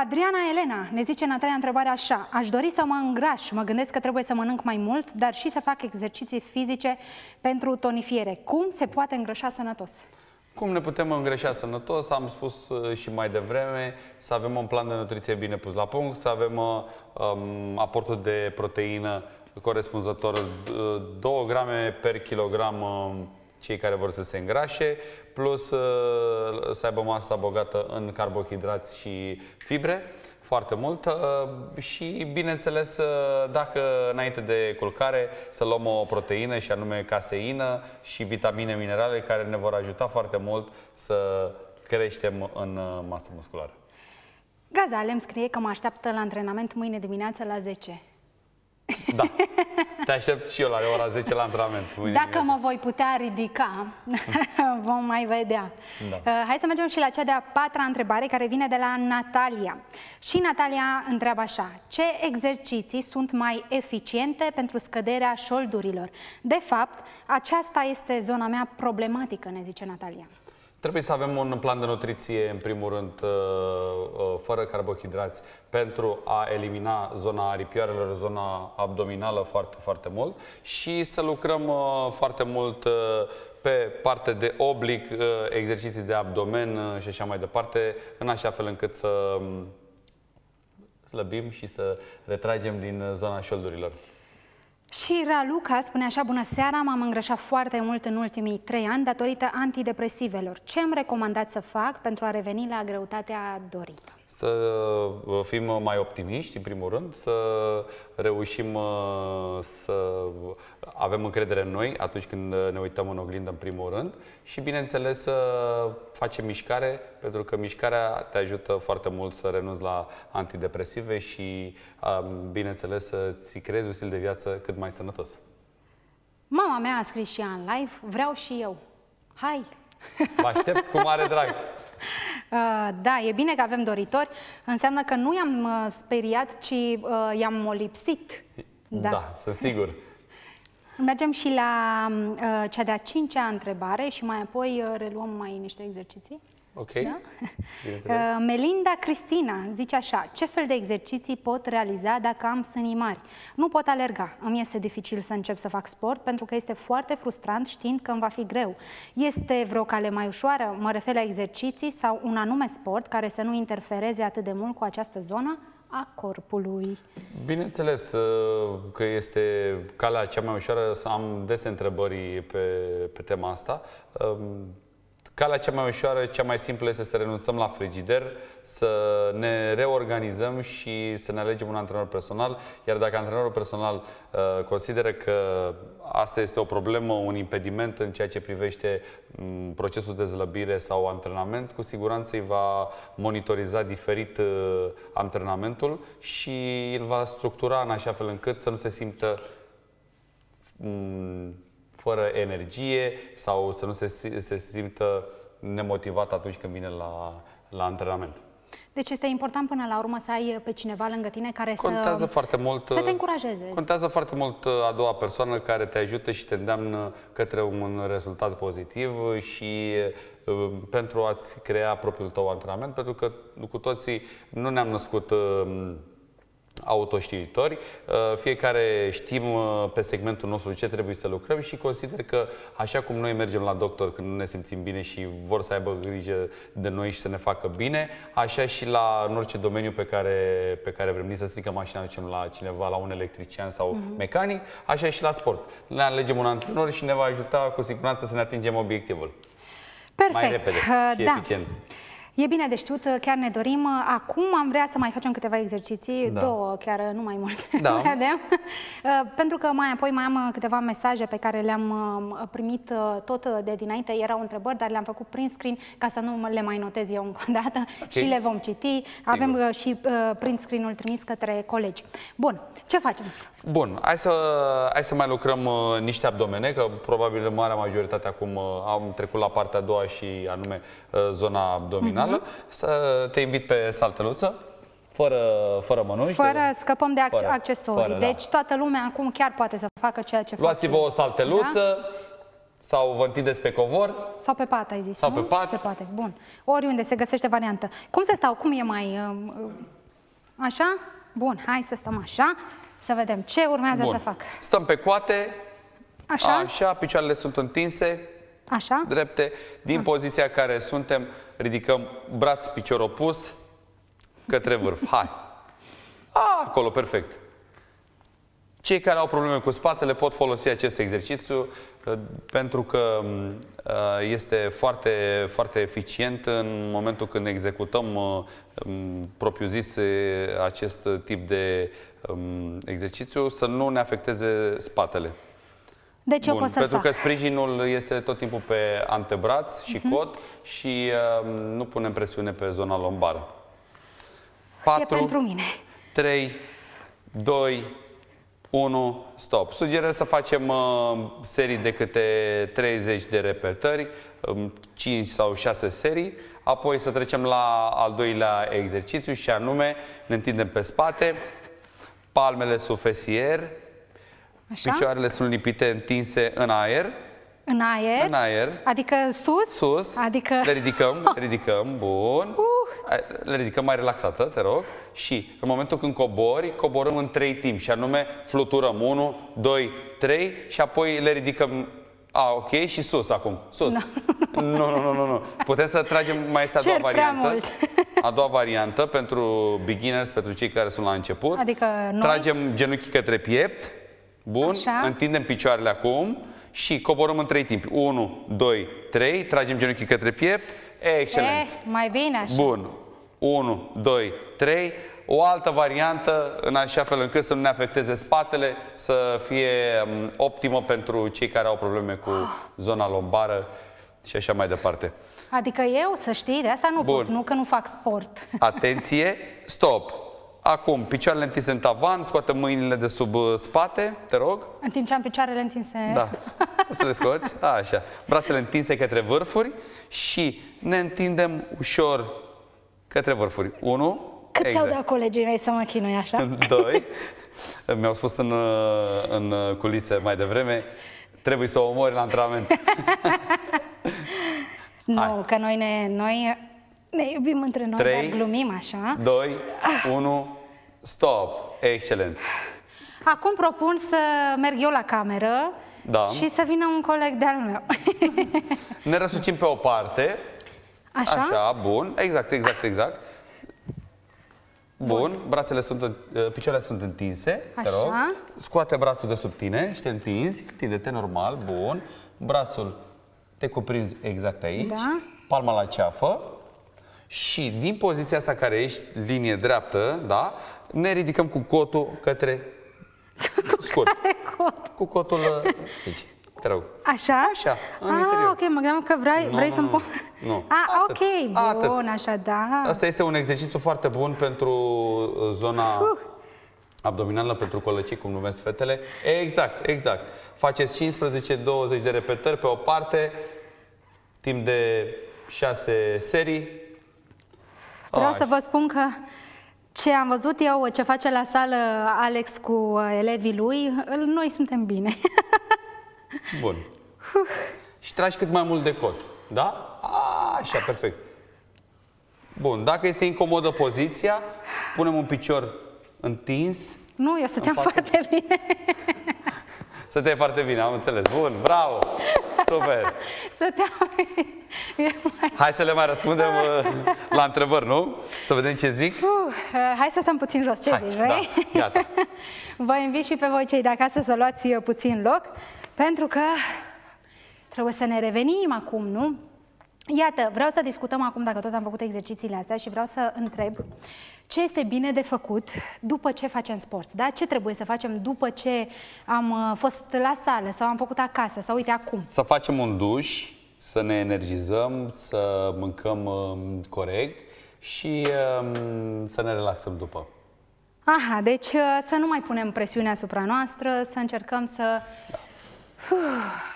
Adriana Elena ne zice în a treia întrebare așa: aș dori să mă îngraș, mă gândesc că trebuie să mănânc mai mult, dar și să fac exerciții fizice pentru tonifiere. Cum se poate îngrășa sănătos? Cum ne putem îngrășa sănătos? Am spus și mai devreme, să avem un plan de nutriție bine pus la punct, să avem aportul de proteină corespunzător 2 grame per kilogram cei care vor să se îngrașe, plus să aibă masa bogată în carbohidrați și fibre, foarte mult, și bineînțeles dacă înainte de culcare să luăm o proteină, și anume caseină și vitamine, minerale care ne vor ajuta foarte mult să creștem în masă musculară. Gazale îmi scrie că mă așteaptă la antrenament mâine dimineață la 10. Da, te aștept și eu la ora 10 la antrenament. Dacă mă voi putea ridica, vom mai vedea. Da. Hai să mergem și la cea de-a 4-a întrebare, care vine de la Natalia. Și Natalia întreabă așa: ce exerciții sunt mai eficiente pentru scăderea șoldurilor? De fapt, aceasta este zona mea problematică, ne zice Natalia. Trebuie să avem un plan de nutriție, în primul rând, fără carbohidrați, pentru a elimina zona aripioarelor, zona abdominală foarte, foarte mult, și să lucrăm foarte mult pe partea de oblic, exerciții de abdomen și așa mai departe, în așa fel încât să slăbim și să retragem din zona șoldurilor. Și Raluca spune așa: bună seara, m-am îngrășat foarte mult în ultimii 3 ani datorită antidepresivelor. Ce îmi recomandați să fac pentru a reveni la greutatea dorită? Să fim mai optimiști, în primul rând, să reușim să avem încredere în noi atunci când ne uităm în oglindă, în primul rând, și bineînțeles să facem mișcare, pentru că mișcarea te ajută foarte mult să renunți la antidepresive și, bineînțeles, să-ți creezi un stil de viață cât mai sănătos. Mama mea a scris și ea în live: vreau și eu. Hai! Vă aștept cu mare drag! Da, e bine că avem doritori. Înseamnă că nu i-am speriat, ci i-am lipsit. Da, da, sunt sigur. Mergem și la cea de-a 5-a întrebare și mai apoi reluăm mai niște exerciții. Ok. Da? Melinda Cristina zice așa: ce fel de exerciții pot realiza dacă am sânii mari? Nu pot alerga. Îmi este dificil să încep să fac sport pentru că este foarte frustrant știind că îmi va fi greu. Este vreo cale mai ușoară? Mă refer la exerciții sau un anume sport care să nu interfereze atât de mult cu această zonă a corpului? Bineînțeles că este calea cea mai ușoară. Am des întrebări pe tema asta. Calea cea mai ușoară, cea mai simplă este să renunțăm la frigider, să ne reorganizăm și să ne alegem un antrenor personal. Iar dacă antrenorul personal consideră că asta este o problemă, un impediment în ceea ce privește procesul de zlăbire sau antrenament, cu siguranță îi va monitoriza diferit antrenamentul și îl va structura în așa fel încât să nu se simtă fără energie sau să nu se simtă nemotivat atunci când vine la antrenament. Deci este important până la urmă să ai pe cineva lângă tine care să te încurajeze. Contează foarte mult a doua persoană care te ajută și te îndeamnă către un rezultat pozitiv și pentru a-ți crea propriul tău antrenament, pentru că cu toții nu ne-am născut autoștiitori, fiecare știm pe segmentul nostru ce trebuie să lucrăm și consider că așa cum noi mergem la doctor când nu ne simțim bine și vor să aibă grijă de noi și să ne facă bine, așa și în orice domeniu pe care vrem. Ni se strică mașina, ducem la cineva, la un electrician sau mecanic, așa și la sport. Ne alegem un antrenor și ne va ajuta cu siguranță să ne atingem obiectivul. Perfect. Mai repede și eficient. E bine de știut, chiar ne dorim. Acum am vrea să mai facem câteva exerciții, două chiar, nu mai multe, pentru că mai apoi mai am câteva mesaje pe care le-am primit tot de dinainte. Erau întrebări, dar le-am făcut prin screen ca să nu le mai notez eu încă o dată și le vom citi. Sigur. Avem și prin screen-ul trimis către colegi. Bun, ce facem? Bun, hai să mai lucrăm niște abdomene, că probabil marea majoritate acum am trecut la partea a doua și anume zona abdominală. Să te invit pe salteluță, fără mănânci. Fără, scăpăm de accesorii. Deci toată lumea acum chiar poate să facă ceea ce faci. Luați-vă o salteluță, sau vă întindeți pe covor. Sau pe pat, ai zis, sau nu? Pe pat. Se poate. Bun. Oriunde se găsește variantă. Cum se stau? Cum e mai... Așa? Bun, hai să stăm așa, să vedem ce urmează să fac. Stăm pe coate, așa, picioarele sunt întinse. Așa? Drepte. Din poziția care suntem, ridicăm braț, picior opus către vârf. Hai! Acolo, perfect. Cei care au probleme cu spatele pot folosi acest exercițiu pentru că este foarte, foarte eficient în momentul când executăm propriu-zis acest tip de exercițiu, să nu ne afecteze spatele. Deci eu pot să-l fac. Pentru că sprijinul este tot timpul pe antebraț și cot și nu punem presiune pe zona lombară. 4, e pentru mine. 3, 2, 1, stop. Sugerez să facem serii de câte 30 de repetări, 5 sau 6 serii. Apoi să trecem la al doilea exercițiu și anume ne întindem pe spate, palmele sub fesier. Așa? Picioarele sunt lipite, întinse în aer. În aer? În aer. Adică sus? Sus. Adică... Le ridicăm, le ridicăm, bun. Le ridicăm mai relaxată, te rog. Și în momentul când cobori, coborăm în 3 timp. Și anume fluturăm. 1, 2, 3 și apoi le ridicăm. Ok, și sus acum. Sus. Nu. Putem să tragem mai este a doua variantă. A doua variantă pentru beginners, pentru cei care sunt la început. Adică noi... Tragem genunchii către piept. Bun, așa. Întindem picioarele acum și coborăm în 3 timpi. 1, 2, 3, tragem genunchii către piept. Excelent. Mai bine așa. Bun. 1, 2, 3. O altă variantă în așa fel încât să nu ne afecteze spatele, să fie optimă pentru cei care au probleme cu zona lombară și așa mai departe. Adică eu, să știi, de asta nu pot, nu că nu fac sport. Atenție, stop. Acum, picioarele întinse în tavan, scoatem mâinile de sub spate, te rog. În timp ce am picioarele întinse... Da, o să le scoți, așa. Brațele întinse către vârfuri și ne întindem ușor către vârfuri. 1. Cât ți-au dat colegii mei să mă chinui așa? 2. Mi-au spus în culise mai devreme, trebuie să o omori la antrenament. Nu, că noi ne iubim între noi, 3, dar glumim așa. 2, 1, stop. Excelent. Acum propun să merg eu la cameră și să vină un coleg de-al meu. Ne răsucim pe o parte. Așa? Așa, bun. Exact. Bun. Brațele sunt, picioarele sunt întinse. Așa. Te rog. Scoate brațul de sub tine și te întinzi. Întinde-te normal. Bun. Brațul te cuprinzi exact aici, da, palma la ceafă și din poziția asta care ești linie dreaptă, da, ne ridicăm cu cotul către scurt. Cu cotul aici. Te rog. Așa? Așa, în interior. Ok, mă gândeam că vrei să-mi pun... Nu. A, ok, atât. Bun, așa, da. Asta este un exercițiu foarte bun pentru zona abdominală, pentru colăcii, cum numesc fetele. Exact, exact. Faceți 15-20 de repetări pe o parte, timp de 6 serii. Vreau să vă spun că ce am văzut eu, ce face la sală Alex cu elevii lui, noi suntem bine. Bun. Și tragi cât mai mult de cot. Da? Așa, perfect. Bun. Dacă este incomodă poziția, punem un picior întins. Nu, eu stăteam foarte bine. Stăteai foarte bine, am înțeles. Bun, bravo. Super. Hai să le mai răspundem la întrebări, nu? Să vedem ce zic. Hai să stăm puțin jos. Ce zici, vrei? Da, gata. Vă invit și pe voi cei de acasă să luați puțin loc, pentru că trebuie să ne revenim acum, nu? Iată, vreau să discutăm acum, dacă tot am făcut exercițiile astea, și vreau să întreb ce este bine de făcut după ce facem sport, da? Ce trebuie să facem după ce am fost la sală sau am făcut acasă sau uite acum? Să facem un duș, să ne energizăm, să mâncăm corect și să ne relaxăm după. Aha, deci să nu mai punem presiunea asupra noastră, să încercăm să... Da.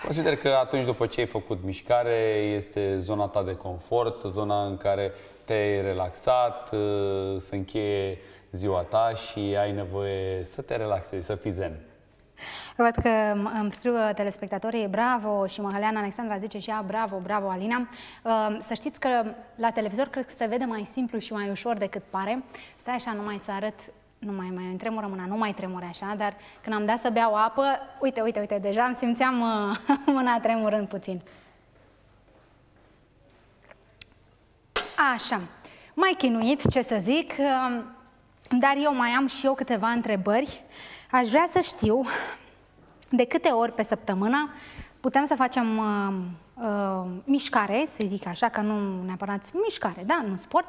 Consider că atunci după ce ai făcut mișcare, este zona ta de confort, zona în care te-ai relaxat, se încheie ziua ta și ai nevoie să te relaxezi, să fii zen. Văd că îmi scriu telespectatorii bravo și Măhăleana Alexandra zice și ea bravo, bravo Alina. Să știți că la televizor cred că se vede mai simplu și mai ușor decât pare. Stai așa numai să arăt. Nu mai îmi tremură mâna, nu mai tremură așa, dar când am dat să beau apă, uite, uite, uite, deja îmi simțeam mâna tremurând puțin. Așa, mai chinuit, ce să zic, dar eu mai am și eu câteva întrebări. Aș vrea să știu de câte ori pe săptămână putem să facem mișcare, să zic așa, că nu neapărat mișcare, da, nu sport,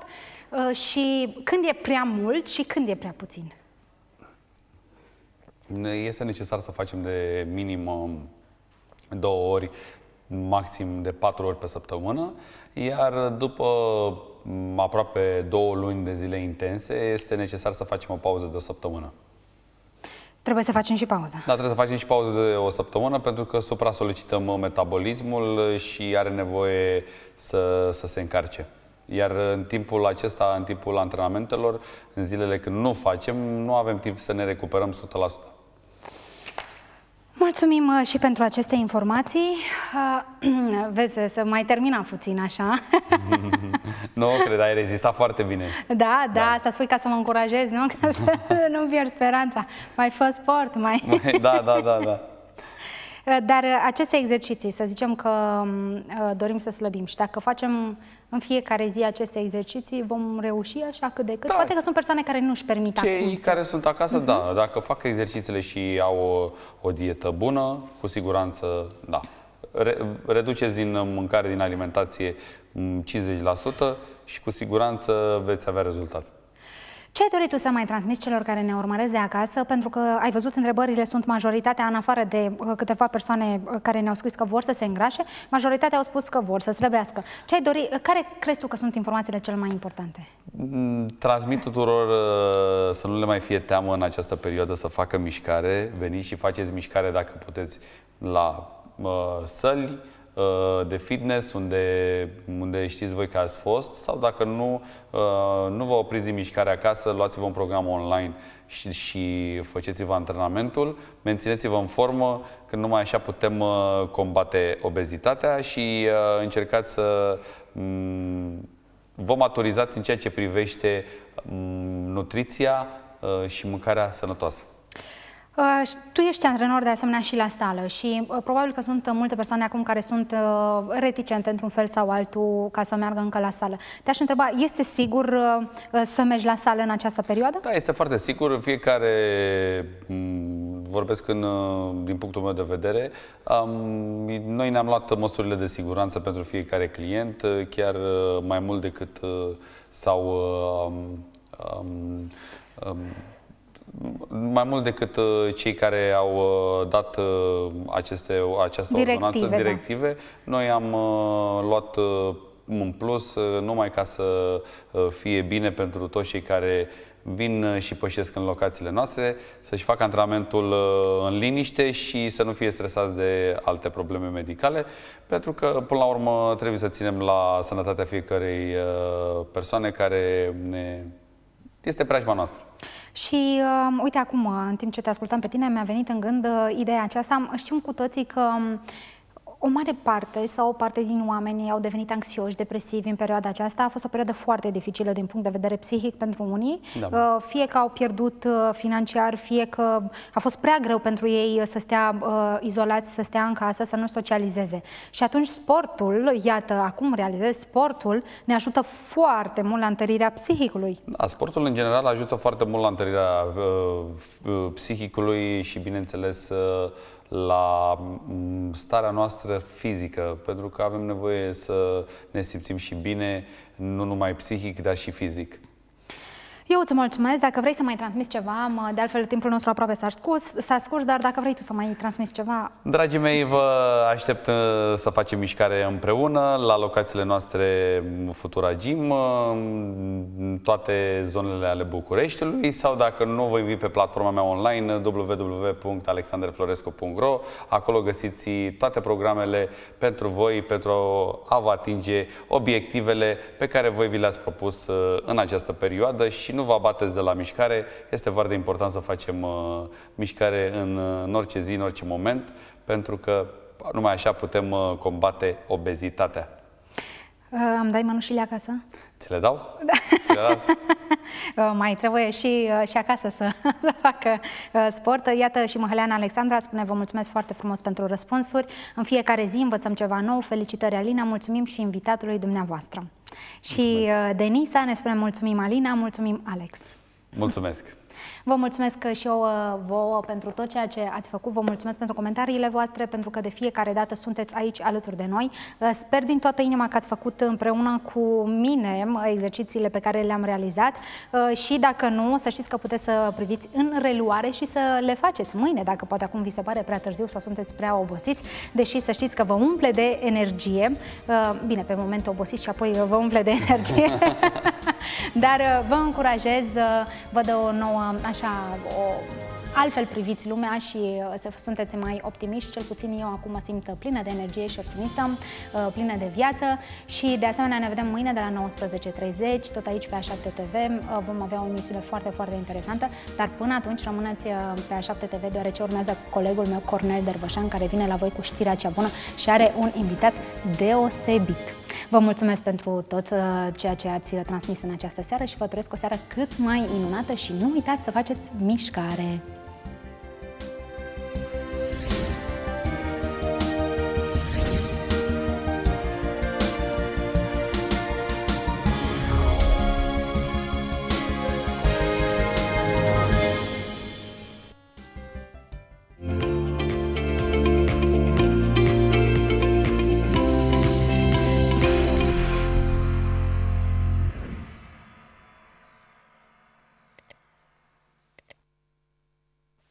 și când e prea mult și când e prea puțin. Este necesar să facem de minim 2 ori, maxim de 4 ori pe săptămână, iar după aproape 2 luni de zile intense este necesar să facem o pauză de o săptămână. Trebuie să facem și pauză. Da, trebuie să facem și pauză de o săptămână, pentru că supra-solicităm metabolismul și are nevoie să se încarce. Iar în timpul acesta, în timpul antrenamentelor, în zilele când nu facem, nu avem timp să ne recuperăm 100%. Mulțumim și pentru aceste informații. Vezi, să mai terminam puțin așa. Nu, cred, ai rezistat foarte bine. Da, da, asta spui ca să mă încurajez, nu? Ca să nu-mi pierd speranța. Mai fă sport, mai... Da, da, da, da. Dar aceste exerciții, să zicem că dorim să slăbim și dacă facem în fiecare zi aceste exerciții, vom reuși așa cât de cât? Da. Poate că sunt persoane care nu își permit acum. Cei care sunt acasă, da, dacă fac exercițiile și au o dietă bună, cu siguranță, da. Reduceți din mâncare, din alimentație 50% și cu siguranță veți avea rezultat. Ce ai dorit tu să mai transmiți celor care ne urmăresc de acasă? Pentru că ai văzut, întrebările sunt majoritatea, în afară de câteva persoane care ne-au scris că vor să se îngrașe, majoritatea au spus că vor să slăbească. Ce ai dorit? Care crezi tu că sunt informațiile cele mai importante? Transmit tuturor să nu le mai fie teamă în această perioadă să facă mișcare. Veniți și faceți mișcare dacă puteți la săli de fitness, unde știți voi că ați fost, sau dacă nu vă opriți din mișcare acasă, luați-vă un program online și faceți-vă antrenamentul, mențineți-vă în formă, că numai așa putem combate obezitatea și încercați să vă maturizați în ceea ce privește nutriția și mâncarea sănătoasă. Tu ești antrenor de asemenea și la sală și probabil că sunt multe persoane acum care sunt reticente într-un fel sau altul ca să meargă încă la sală. Te-aș întreba, este sigur să mergi la sală în această perioadă? Da, este foarte sigur. Fiecare vorbesc din punctul meu de vedere. Noi ne-am luat măsurile de siguranță pentru fiecare client, chiar mai mult decât cei care au dat această ordonanță, directive, da. Noi am luat în plus, numai ca să fie bine pentru toți cei care vin și pășesc în locațiile noastre, să-și facă antrenamentul în liniște și să nu fie stresați de alte probleme medicale, pentru că, până la urmă, trebuie să ținem la sănătatea fiecărei persoane care este preajma noastră. Și uite acum, în timp ce te ascultam pe tine, mi-a venit în gând ideea aceasta. Știm cu toții că o mare parte sau o parte din oameni au devenit anxioși, depresivi în perioada aceasta. A fost o perioadă foarte dificilă din punct de vedere psihic pentru unii. Da. Fie că au pierdut financiar, fie că a fost prea greu pentru ei să stea izolați, să stea în casă, să nu socializeze. Și atunci sportul, iată, acum realizez, sportul ne ajută foarte mult la întărirea psihicului. Da, sportul în general ajută foarte mult la întărirea psihicului și, bineînțeles, la starea noastră fizică, pentru că avem nevoie să ne simțim și bine, nu numai psihic, dar și fizic. Eu îți mulțumesc. Dacă vrei să mai transmiți ceva, de altfel timpul nostru aproape s-a scurs, dar dacă vrei tu să mai transmiți ceva... Dragii mei, vă aștept să facem mișcare împreună la locațiile noastre Futura Gym, în toate zonele ale Bucureștiului, sau dacă nu, vă invit pe platforma mea online www.alexandrflorescu.ro. Acolo găsiți toate programele pentru voi, pentru a vă atinge obiectivele pe care voi vi le-ați propus în această perioadă și nu vă abateți de la mișcare. Este foarte important să facem mișcare în orice zi, în orice moment, pentru că numai așa putem combate obezitatea. Îmi dai mănușile acasă? Ți le dau? Da. Ți le las. Mai trebuie și acasă să facă sport. Iată și Măhăleana Alexandra spune: vă mulțumesc foarte frumos pentru răspunsuri. În fiecare zi învățăm ceva nou. Felicitări, Alina, mulțumim și invitatului dumneavoastră. Mulțumesc. Și Denisa ne spune: mulțumim, Alina, mulțumim, Alex. Mulțumesc. Vă mulțumesc și eu vouă pentru tot ceea ce ați făcut. Vă mulțumesc pentru comentariile voastre, pentru că de fiecare dată sunteți aici alături de noi. Sper din toată inima că ați făcut împreună cu mine exercițiile pe care le-am realizat și dacă nu, să știți că puteți să priviți în reluare și să le faceți mâine, dacă poate acum vi se pare prea târziu sau sunteți prea obosiți, deși să știți că vă umple de energie. Bine, pe moment obosiți și apoi vă umple de energie. Dar vă încurajez, vă dă o nouă, altfel priviți lumea și să sunteți mai optimiști. Cel puțin eu acum mă simt plină de energie și optimistă, plină de viață. Și de asemenea ne vedem mâine de la 19:30, tot aici pe A7TV. Vom avea o emisiune foarte, foarte interesantă. Dar până atunci rămâneți pe A7TV, deoarece urmează colegul meu Cornel Dervășan, care vine la voi cu știrea cea bună și are un invitat deosebit. Vă mulțumesc pentru tot ceea ce ați transmis în această seară și vă doresc o seară cât mai minunată și nu uitați să faceți mișcare!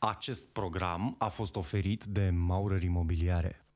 Acest program a fost oferit de Maurer Imobiliare.